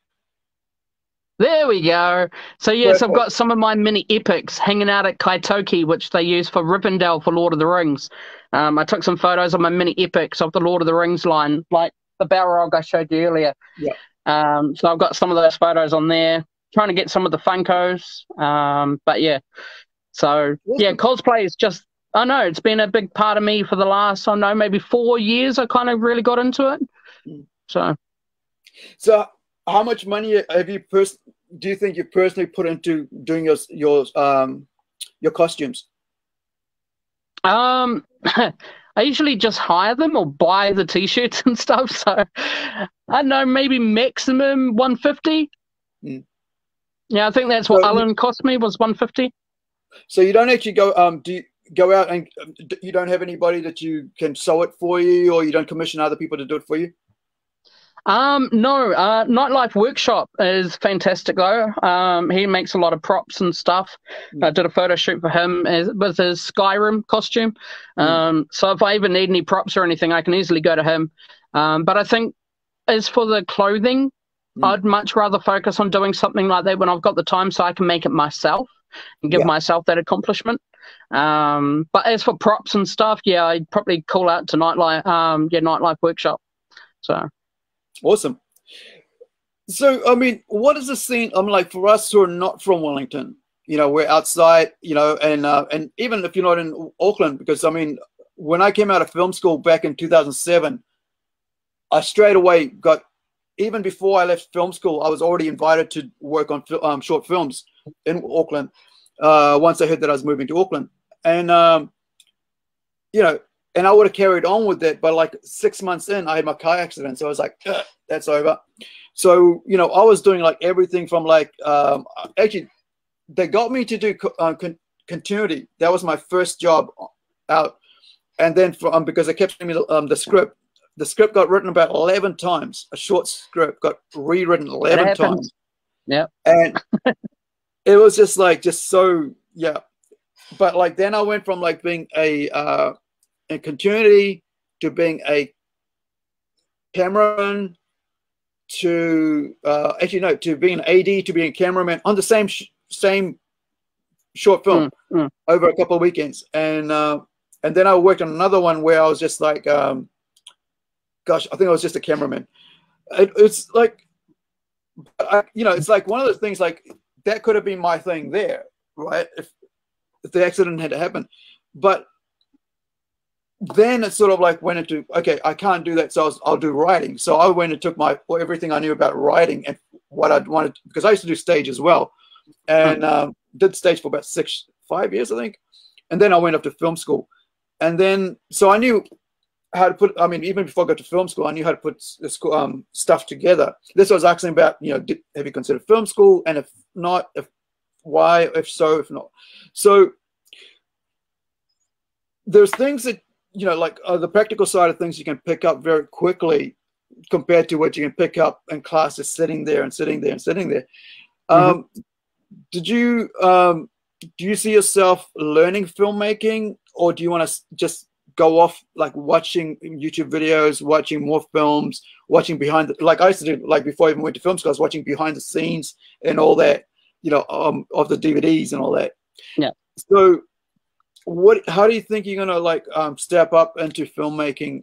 There we go. So yes, I've got some of my mini epics hanging out at Kaitoki, which they use for Rivendell for Lord of the Rings. I took some photos of my mini epics of the Lord of the Rings line, like the Balrog I showed you earlier. Yeah. So I've got some of those photos on there. Trying to get some of the Funkos. But yeah. So yeah, cosplay is just, I know it's been a big part of me for the last, I don't know, maybe 4 years. I kind of really got into it. So how much money have you do you think you personally put into doing your costumes? I usually just hire them or buy the T-shirts and stuff. So I don't know, maybe maximum 150. Mm. Yeah, I think that's what Alan cost me, was 150. So you don't actually go do you go out and you don't have anybody that you can sew it for you, or you don't commission other people to do it for you? No, Nightlife Workshop is fantastic though. He makes a lot of props and stuff. Mm. I did a photo shoot for him with his Skyrim costume. So if I even need any props or anything, I can easily go to him. But I think as for the clothing, I'd much rather focus on doing something like that when I've got the time, so I can make it myself and give myself that accomplishment. But as for props and stuff, yeah, I'd probably call out to Nightlife Workshop. So. Awesome. So, I mean, what is the scene? I'm like, for us who are not from Wellington, you know, we're outside, you know, and even if you're not in Auckland, because I mean, when I came out of film school back in 2007, I straight away got, even before I left film school, I was already invited to work on short films in Auckland. Once I heard that I was moving to Auckland, and you know. And I would have carried on with that, but like 6 months in, I had my car accident. So I was like, that's over. So, you know, I was doing like everything from like, actually, they got me to do continuity. That was my first job out. And then because they kept giving me the script got written about 11 times. A short script got rewritten 11 times. Yeah. And it was just like, just so, yeah. But like, then I went from like being a, and continuity to being a cameraman to to being an AD to being a cameraman on the same short film over a couple of weekends, and then I worked on another one where I was just like, gosh, I think I was just a cameraman. It's like, you know, it's like one of those things like that could have been my thing there, right? If the accident had happened, but then it sort of like went into, okay, I can't do that, so I'll do writing. So I went and took everything I knew about writing and what I'd wanted, because I used to do stage as well, and did stage for about 5 years, I think. And then I went up to film school, and then so I knew how to put, I mean, even before I got to film school, I knew how to put this stuff together. This was asking about, you know, have you considered film school, and if not, if why, if so, if not. So there's things that, you know, like the practical side of things you can pick up very quickly compared to what you can pick up in class, just sitting there and sitting there and sitting there. Did you, do you see yourself learning filmmaking, or do you want to just go off like watching YouTube videos, watching more films, watching behind, like I used to do, like before I even went to film school, I was watching behind the scenes and all that, you know, of the DVDs and all that. Yeah. So, how do you think you're gonna like step up into filmmaking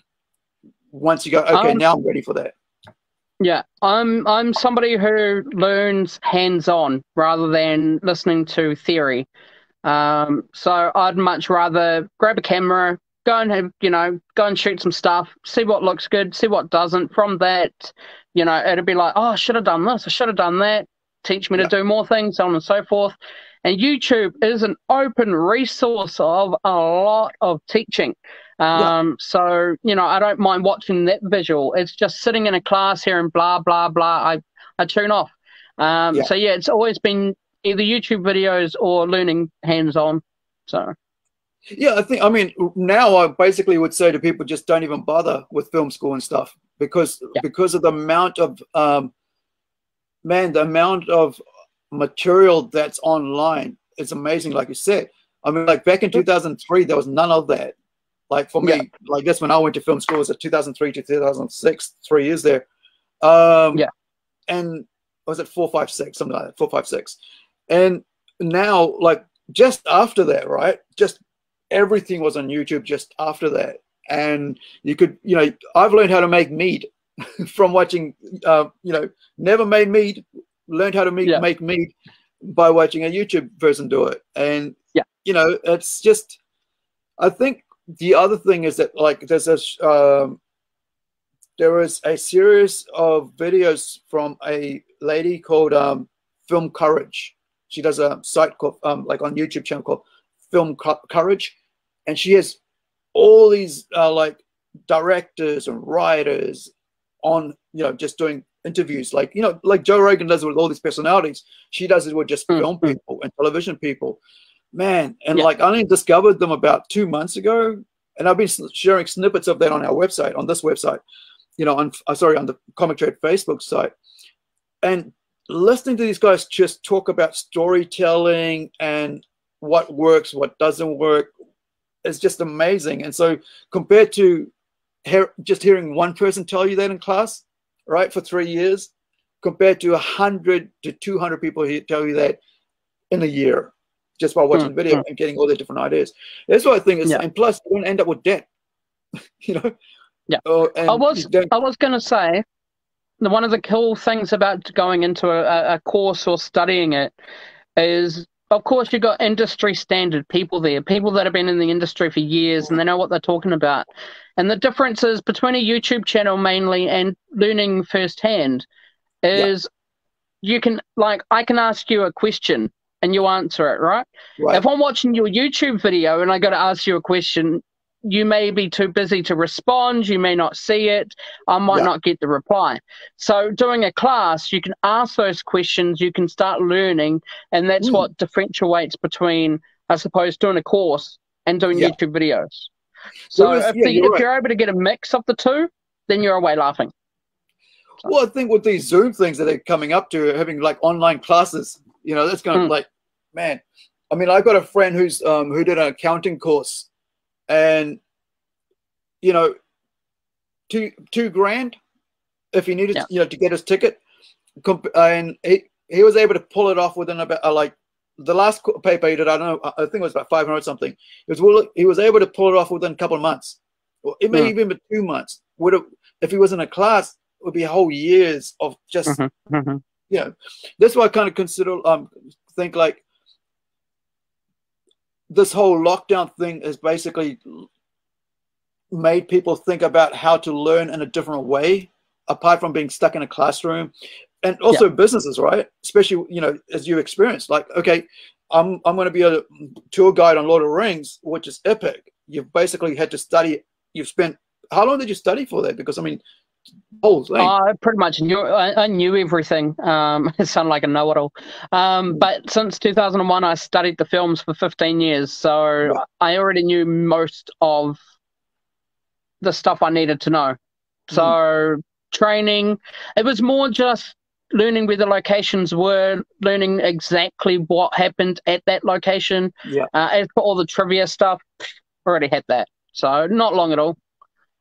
once you go, okay, now I'm ready for that? Yeah, I'm somebody who learns hands-on rather than listening to theory. So I'd much rather grab a camera, go and have, you know, go and shoot some stuff, see what looks good, see what doesn't. From that, you know, it'd be like, oh, I should have done this, I should have done that. Teach me to do more things, so on and so forth. And YouTube is an open resource of a lot of teaching. So, you know, I don't mind watching that visual. It's just sitting in a class here and blah, blah, blah. I tune off. So, yeah, it's always been either YouTube videos or learning hands-on. So, yeah, I think, I mean, now I basically would say to people, just don't even bother with film school and stuff because of the amount of, the amount of material that's online is amazing, like you said. I mean, like back in 2003, there was none of that. Like for me, like that's when I went to film school, it was 2003 to 2006, 3 years there. And was it 4, 5, 6, something like that, 4, 5, 6. And now, like just after that, right? Just everything was on YouTube just after that. And you could, you know, I've learned how to make mead from watching, you know, never made mead, learned how to make mead by watching a YouTube person do it. And, you know, it's just, I think, the other thing is that, like, there's there is a series of videos from a lady called Film Courage. She does a site called, like on YouTube channel called Film Courage. And she has all these, like, directors and writers on, you know, just doing interviews. Like, you know, like Joe Rogan does it with all these personalities. She does it with just film people and television people. Man, and like I only discovered them about 2 months ago, and I've been sharing snippets of that on our website, on this website, you know, on sorry, on the Comic Trade Facebook site, and listening to these guys just talk about storytelling and what works, what doesn't work, is just amazing. And so compared to just hearing one person tell you that in class, right, for 3 years, compared to 100 to 200 people who tell you that in a year, just by watching video and getting all the different ideas. That's what I think is, and plus you don't end up with debt, you know? Yeah. I was going to say, one of the cool things about going into a course or studying it is, of course, you've got industry standard people there, people that have been in the industry for years and they know what they're talking about. And the differences between a YouTube channel mainly and learning firsthand is you can, like, I can ask you a question and you answer it, right? If I'm watching your YouTube video and I got to ask you a question, you may be too busy to respond, you may not see it, I might not get the reply. So doing a class, you can ask those questions, you can start learning, and that's what differentiates between, I suppose, doing a course and doing YouTube videos. So well, if you're able to get a mix of the two, then you're away laughing. So. Well, I think with these Zoom things that they're coming up to, having like online classes, you know, that's kind of like, man, I mean, I've got a friend who's who did an accounting course, and, you know, $2,000 if he needed, you know, to get his ticket. And he was able to pull it off within about, like, the last paper he did, I don't know, I think it was about 500 something. He was able to pull it off within a couple of months. Or it may even be 2 months. If he was in a class, it would be whole years of just... Yeah, that's why I kind of consider, think like this whole lockdown thing has basically made people think about how to learn in a different way, apart from being stuck in a classroom, and also businesses, right? Especially, you know, as you experienced, like, okay, I'm going to be a tour guide on Lord of the Rings, which is epic. You've basically had to study. You've spent, how long did you study for that? Because I mean, I pretty much knew. I knew everything. It sounded like a know-it-all. But since 2001, I studied the films for 15 years, so I already knew most of the stuff I needed to know. So training, it was more just learning where the locations were, learning exactly what happened at that location. As for all the trivia stuff, already had that. So not long at all.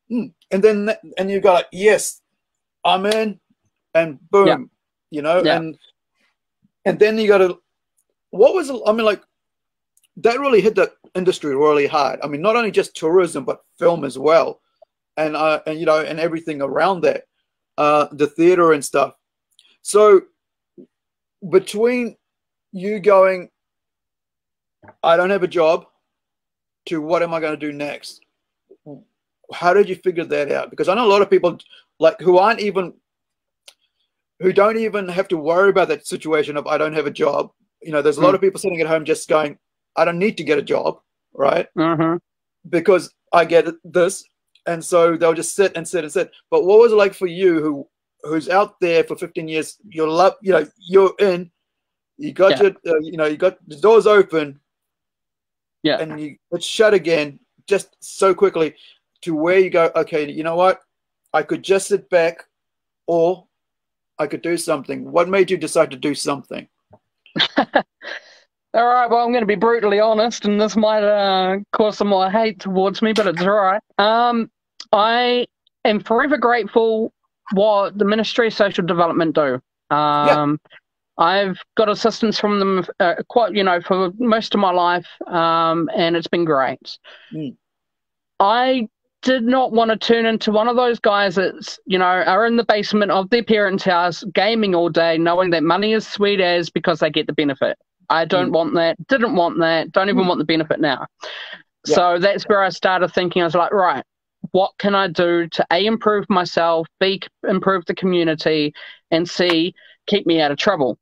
And then, and you've got like, yes, I'm in, and boom, you know, and then you got to, what was, I mean, like, that really hit the industry really hard. I mean, not only just tourism, but film as well. and you know, and everything around that, the theater and stuff. So between you going, I don't have a job, to what am I going to do next? How did you figure that out? Because I know a lot of people like who don't even have to worry about that situation of I don't have a job. You know, there's a lot of people sitting at home just going, I don't need to get a job, right? Because I get this. And so they'll just sit and sit and sit. But what was it like for you who's out there for 15 years, you're in, you got your, you know, you got the doors open and it's shut again just so quickly, to where you go, okay, you know what? I could just sit back or I could do something. What made you decide to do something? All right, well, I'm going to be brutally honest, and this might cause some more hate towards me, but it's all right. I am forever grateful what the Ministry of Social Development do. I've got assistance from them quite, you know, for most of my life, and it's been great. I did not want to turn into one of those guys that's, you know, are in the basement of their parents' house gaming all day, knowing that money is sweet as because they get the benefit. I don't want that, didn't want that, don't even want the benefit now. So that's where I started thinking. I was like, right, what can I do to A, improve myself, B, improve the community, and C, keep me out of trouble?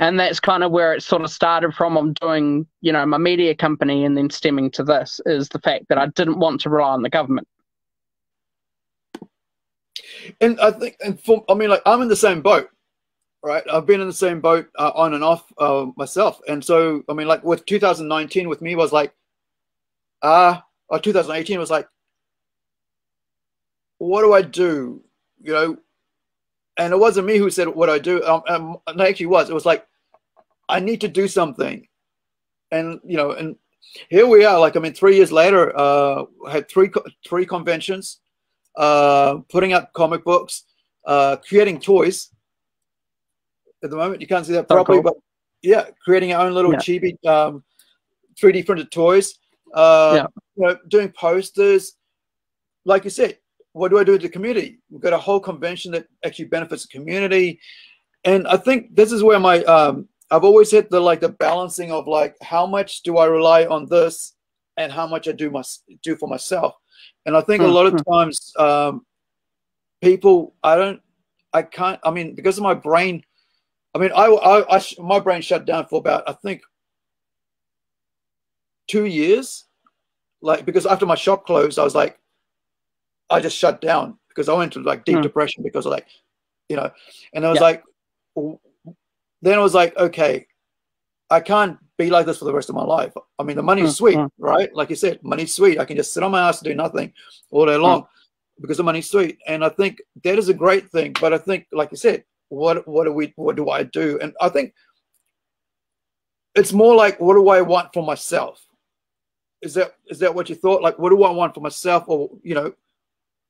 And that's kind of where it sort of started from. I'm doing, you know, my media company and then stemming to this is the fact that I didn't want to rely on the government. And I think, I mean, like, I'm in the same boat, right? I've been in the same boat on and off myself. And so, I mean, like with 2019 with me was like, or 2018 was like, what do I do? You know? And it wasn't me who said what I do. It actually was. It was like, I need to do something. And, you know, and here we are. Like, I mean, 3 years later, had three conventions, putting out comic books, creating toys. At the moment, you can't see that properly, but yeah, creating our own little chibi, 3D printed toys, you know, doing posters. Like you said, what do I do with the community? We've got a whole convention that actually benefits the community. And I think this is where my, I've always hit the, like, the balancing of like, how much do I rely on this and how much I do for myself. And I think a lot of times people, I mean, because of my brain, I mean, my brain shut down for about, I think, 2 years. Like, because after my shop closed, I was like, I just shut down because I went to like deep depression because of like, you know, and I was like, then I was like, okay, I can't be like this for the rest of my life. I mean, the money's sweet, right? Like you said, money's sweet. I can just sit on my ass and do nothing all day long because the money's sweet. And I think that is a great thing. But I think, like you said, what do I do? And I think it's more like, what do I want for myself? Is that what you thought? Like, what do I want for myself? Or, you know,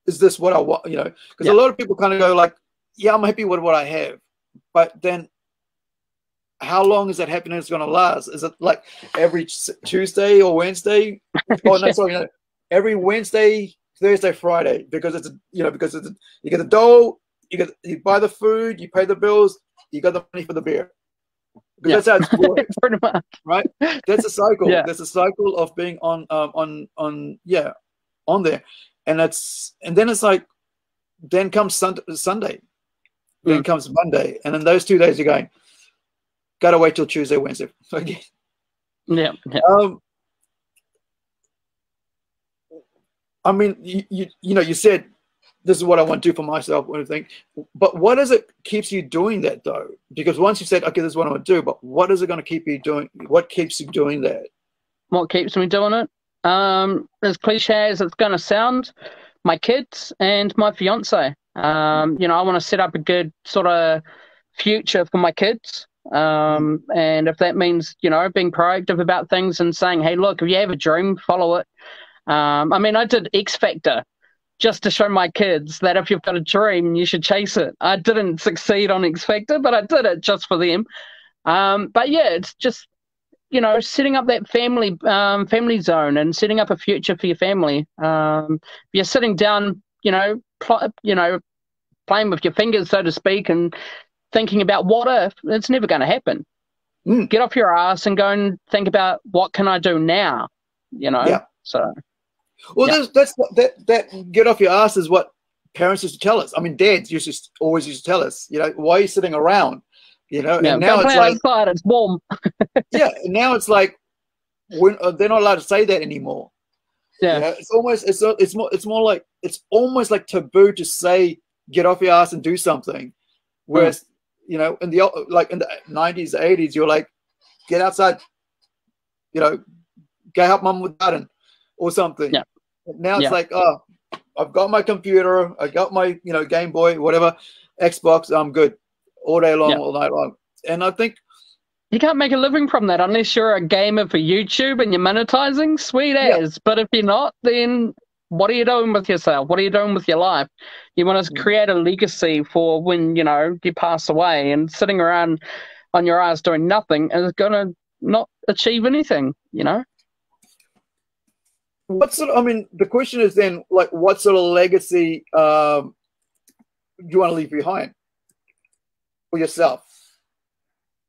is this what I want? You know, because a lot of people kind of go like, yeah, I'm happy with what I have, but then how long is that happiness going to last? Is it like every Tuesday or Wednesday? Oh, no, sorry, no. Every Wednesday, Thursday, Friday, because it's, you know, because it's, you get the dough, you buy the food, you pay the bills, you got the money for the beer. Because that's how it's pretty much, right? That's a cycle. Yeah. There's a cycle of being on there. And it's, and then it's like, then comes Sunday, then comes Monday, and then those 2 days you're going, gotta wait till Tuesday, Wednesday. Yeah. I mean, you know, you said this is what I want to do for myself, but what is it keeps you doing that though? Because once you said, okay, this is what I want to do, but what is it going to keep you doing? What keeps you doing that? What keeps me doing it? As cliche as it's going to sound, my kids and my fiance. You know, I want to set up a good sort of future for my kids. And if that means, you know, being proactive about things and saying, hey, look, if you have a dream, follow it. I mean, I did X Factor just to show my kids that if you've got a dream, you should chase it. I didn't succeed on X Factor, but I did it just for them. But yeah, it's just, you know, setting up that family zone and setting up a future for your family. If you're sitting down playing with your fingers, so to speak, and thinking about what if. It's never going to happen. Mm. Get off your ass and go and think about what can I do now, Yeah. So, well, yeah. That's get off your ass is what parents used to tell us. I mean, dads always used to tell us, why are you sitting around? And now it's like outside, it's warm. Yeah, now it's like they're not allowed to say that anymore. Yeah, it's almost like taboo to say get off your ass and do something. Whereas in the 90s, 80s, you're like, get outside, go help mum with the garden or something. Yeah. Now it's like, oh, I've got my computer, I got my Game Boy, whatever, Xbox, I'm good. All day long, all night long. And I think you can't make a living from that unless you're a gamer for YouTube and you're monetizing. Sweet as. But if you're not, then what are you doing with yourself? What are you doing with your life? You want to create a legacy for when, you pass away, and sitting around on your ass doing nothing is going to not achieve anything, the question is then, like, what sort of legacy do you want to leave behind? Yourself?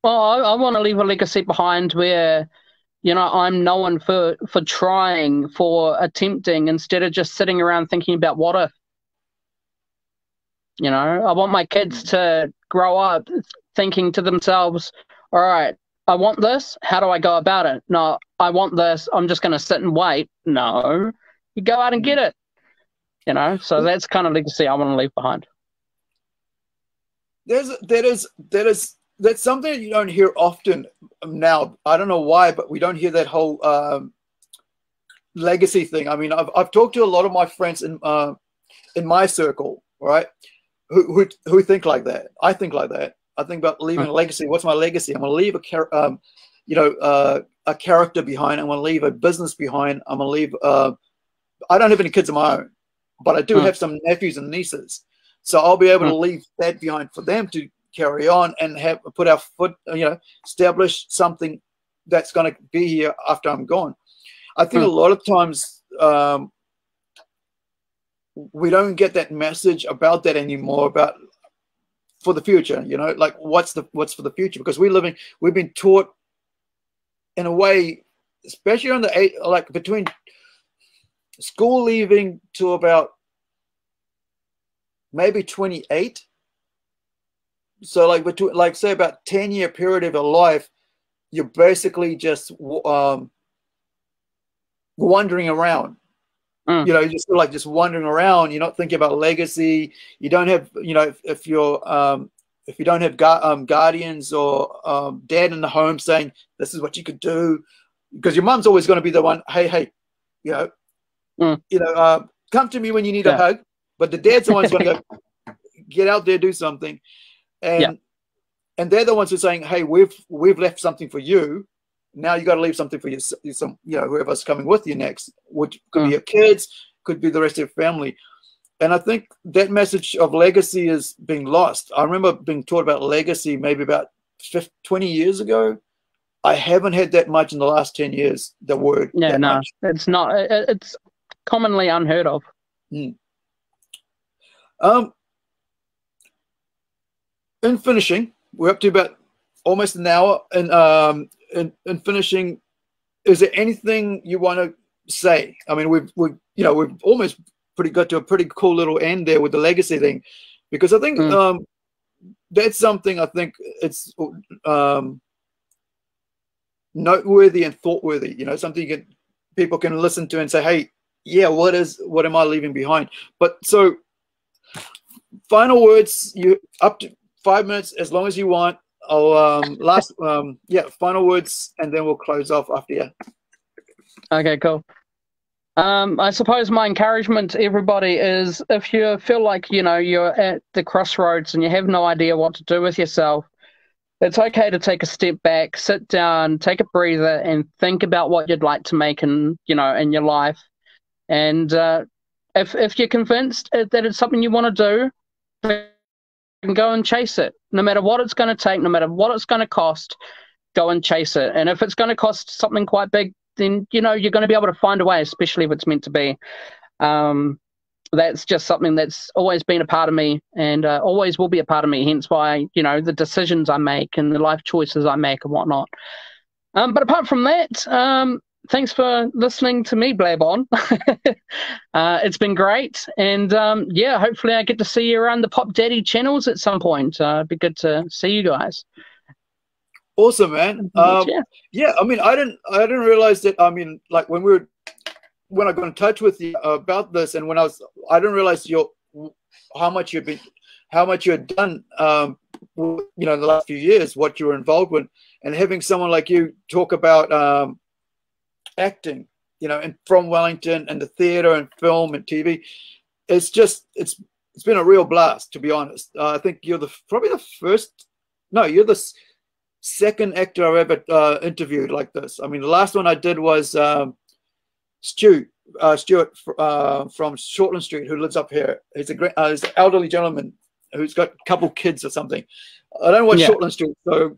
Well, I want to leave a legacy behind where, I'm known for trying, for attempting, instead of just sitting around thinking about what if. I want my kids to grow up thinking to themselves, all right, I want this. How do I go about it? No, I want this. I'm just going to sit and wait. No, you go out and get it. So that's kind of legacy I want to leave behind. That's something that you don't hear often now. I don't know why, but we don't hear that whole legacy thing. I mean, I've talked to a lot of my friends in my circle, right? Who think like that. I think like that. I think about leaving a legacy. What's my legacy? I'm gonna leave a character behind. I'm gonna leave a business behind. I'm gonna leave. I don't have any kids of my own, but I do have some nephews and nieces. So I'll be able to leave that behind for them to carry on and put our foot, establish something that's going to be here after I'm gone. I think a lot of times we don't get that message about that anymore, about for the future, like what's for the future, because we've been taught in a way, especially on like between school leaving to about maybe 28. So like between, like say about 10-year period of your life, you're basically just wandering around. You're just wandering around. You're not thinking about legacy. You don't have, if you're if you don't have guardians or dad in the home saying this is what you could do, because your mum's always going to be the one. Hey, come to me when you need a hug. But the dad's the ones going to go, get out there, do something, and they're the ones who are saying, "Hey, we've left something for you. Now you got to leave something for whoever's coming with you next, which could be your kids, could be the rest of your family." And I think that message of legacy is being lost. I remember being taught about legacy maybe about 20 years ago. I haven't had that much in the last 10 years. The word, much. It's not. It's commonly unheard of. Mm. In finishing, we're up to about almost an hour. And in finishing, is there anything you want to say? I mean, we've almost got to a pretty cool little end there with the legacy thing, because I think that's something I think it's noteworthy and thoughtworthy. Something people can listen to and say, "Hey, yeah, what am I leaving behind?" But so. Final words. You up to 5 minutes, as long as you want. I'll final words, and then we'll close off after you. Okay, cool. I suppose my encouragement to everybody is, if you feel like you're at the crossroads and you have no idea what to do with yourself, it's okay to take a step back, sit down, take a breather, and think about what you'd like to make in your life, and. If you're convinced that it's something you want to do, then go and chase it. No matter what it's going to take, no matter what it's going to cost, go and chase it. And if it's going to cost something quite big, then, you're going to be able to find a way, especially if it's meant to be. that's just something that's always been a part of me and always will be a part of me, hence why, you know, the decisions I make and the life choices I make and whatnot. But apart from that, thanks for listening to me blab on. It's been great. And, yeah, hopefully I get to see you around the Pop Daddy channels at some point. It'd be good to see you guys. Awesome, man. Yeah, I mean, I didn't realize that, I mean, like when I got in touch with you about this, and when I didn't realize how much you had done, you know, the last few years, what you were involved with, and having someone like you talk about acting, you know, and from Wellington and the theater and film and TV, it's just, it's been a real blast, to be honest. I think you're the second actor I've ever interviewed like this. I mean, the last one I did was Stuart from Shortland Street, who lives up here. He's a great, he's an elderly gentleman who's got a couple kids or something. I don't watch Shortland Street, so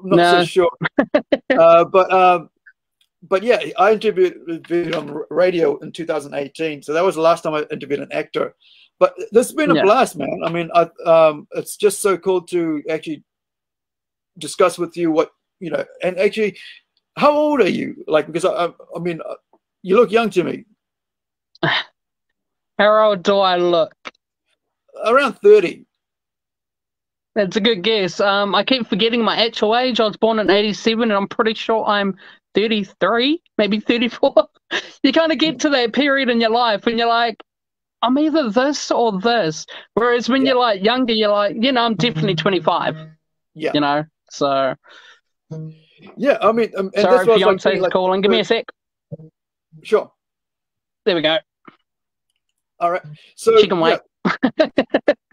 I'm not so sure. But yeah, I interviewed on radio in 2018, so that was the last time I interviewed an actor. But this has been a blast, man. I mean, it's just so cool to actually discuss with you what you know. And actually, how old are you, like, because I mean, you look young to me. How old do I look? Around 30. That's a good guess. I keep forgetting my actual age. I was born in 87 and I'm pretty sure I'm 33, maybe 34. You kind of get to that period in your life when you're like, I'm either this or this, whereas when you're like younger, you're like, you know, I'm definitely 25. Yeah, you know, so yeah, I mean, and sorry, fiance's like, calling. Give me a sec. Sure. There we go. All right. So she can wait. Yeah.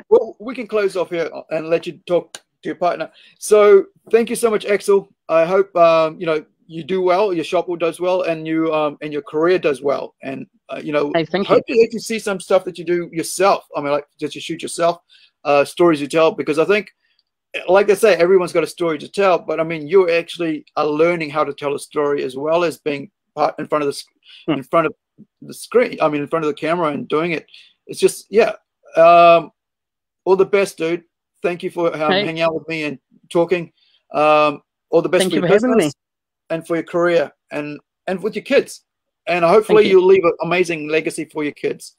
Well, we can close off here and let you talk to your partner. So thank you so much, Axel. I hope you know, you do well, your shop does well, and you and your career does well. And you know, hey, hopefully you see some stuff that you do yourself. I mean, like that you shoot yourself, stories you tell, because I think, like I say, everyone's got a story to tell, but I mean, you actually are learning how to tell a story as well as being in front of the screen. I mean, in front of the camera and doing it. It's just, yeah. All the best, dude. Thank you for hanging out with me and talking. All the best for your business and for your career and with your kids. And hopefully you'll leave an amazing legacy for your kids.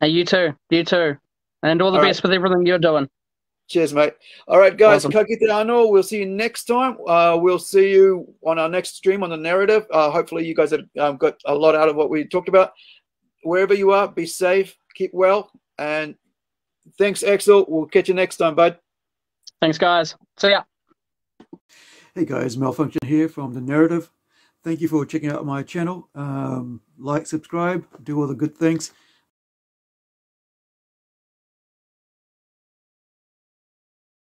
Hey, you too. You too. And all the best with everything you're doing. Cheers, mate. All right, guys. Awesome. Ka kite anō. We'll see you next time. We'll see you on our next stream on The Narrative. Hopefully you guys have got a lot out of what we talked about. Wherever you are, be safe, keep well, and thanks, Axel. We'll catch you next time, bud. Thanks, guys. See ya. Hey, guys. Malfunction here from The Narrative. Thank you for checking out my channel. Like, subscribe, do all the good things.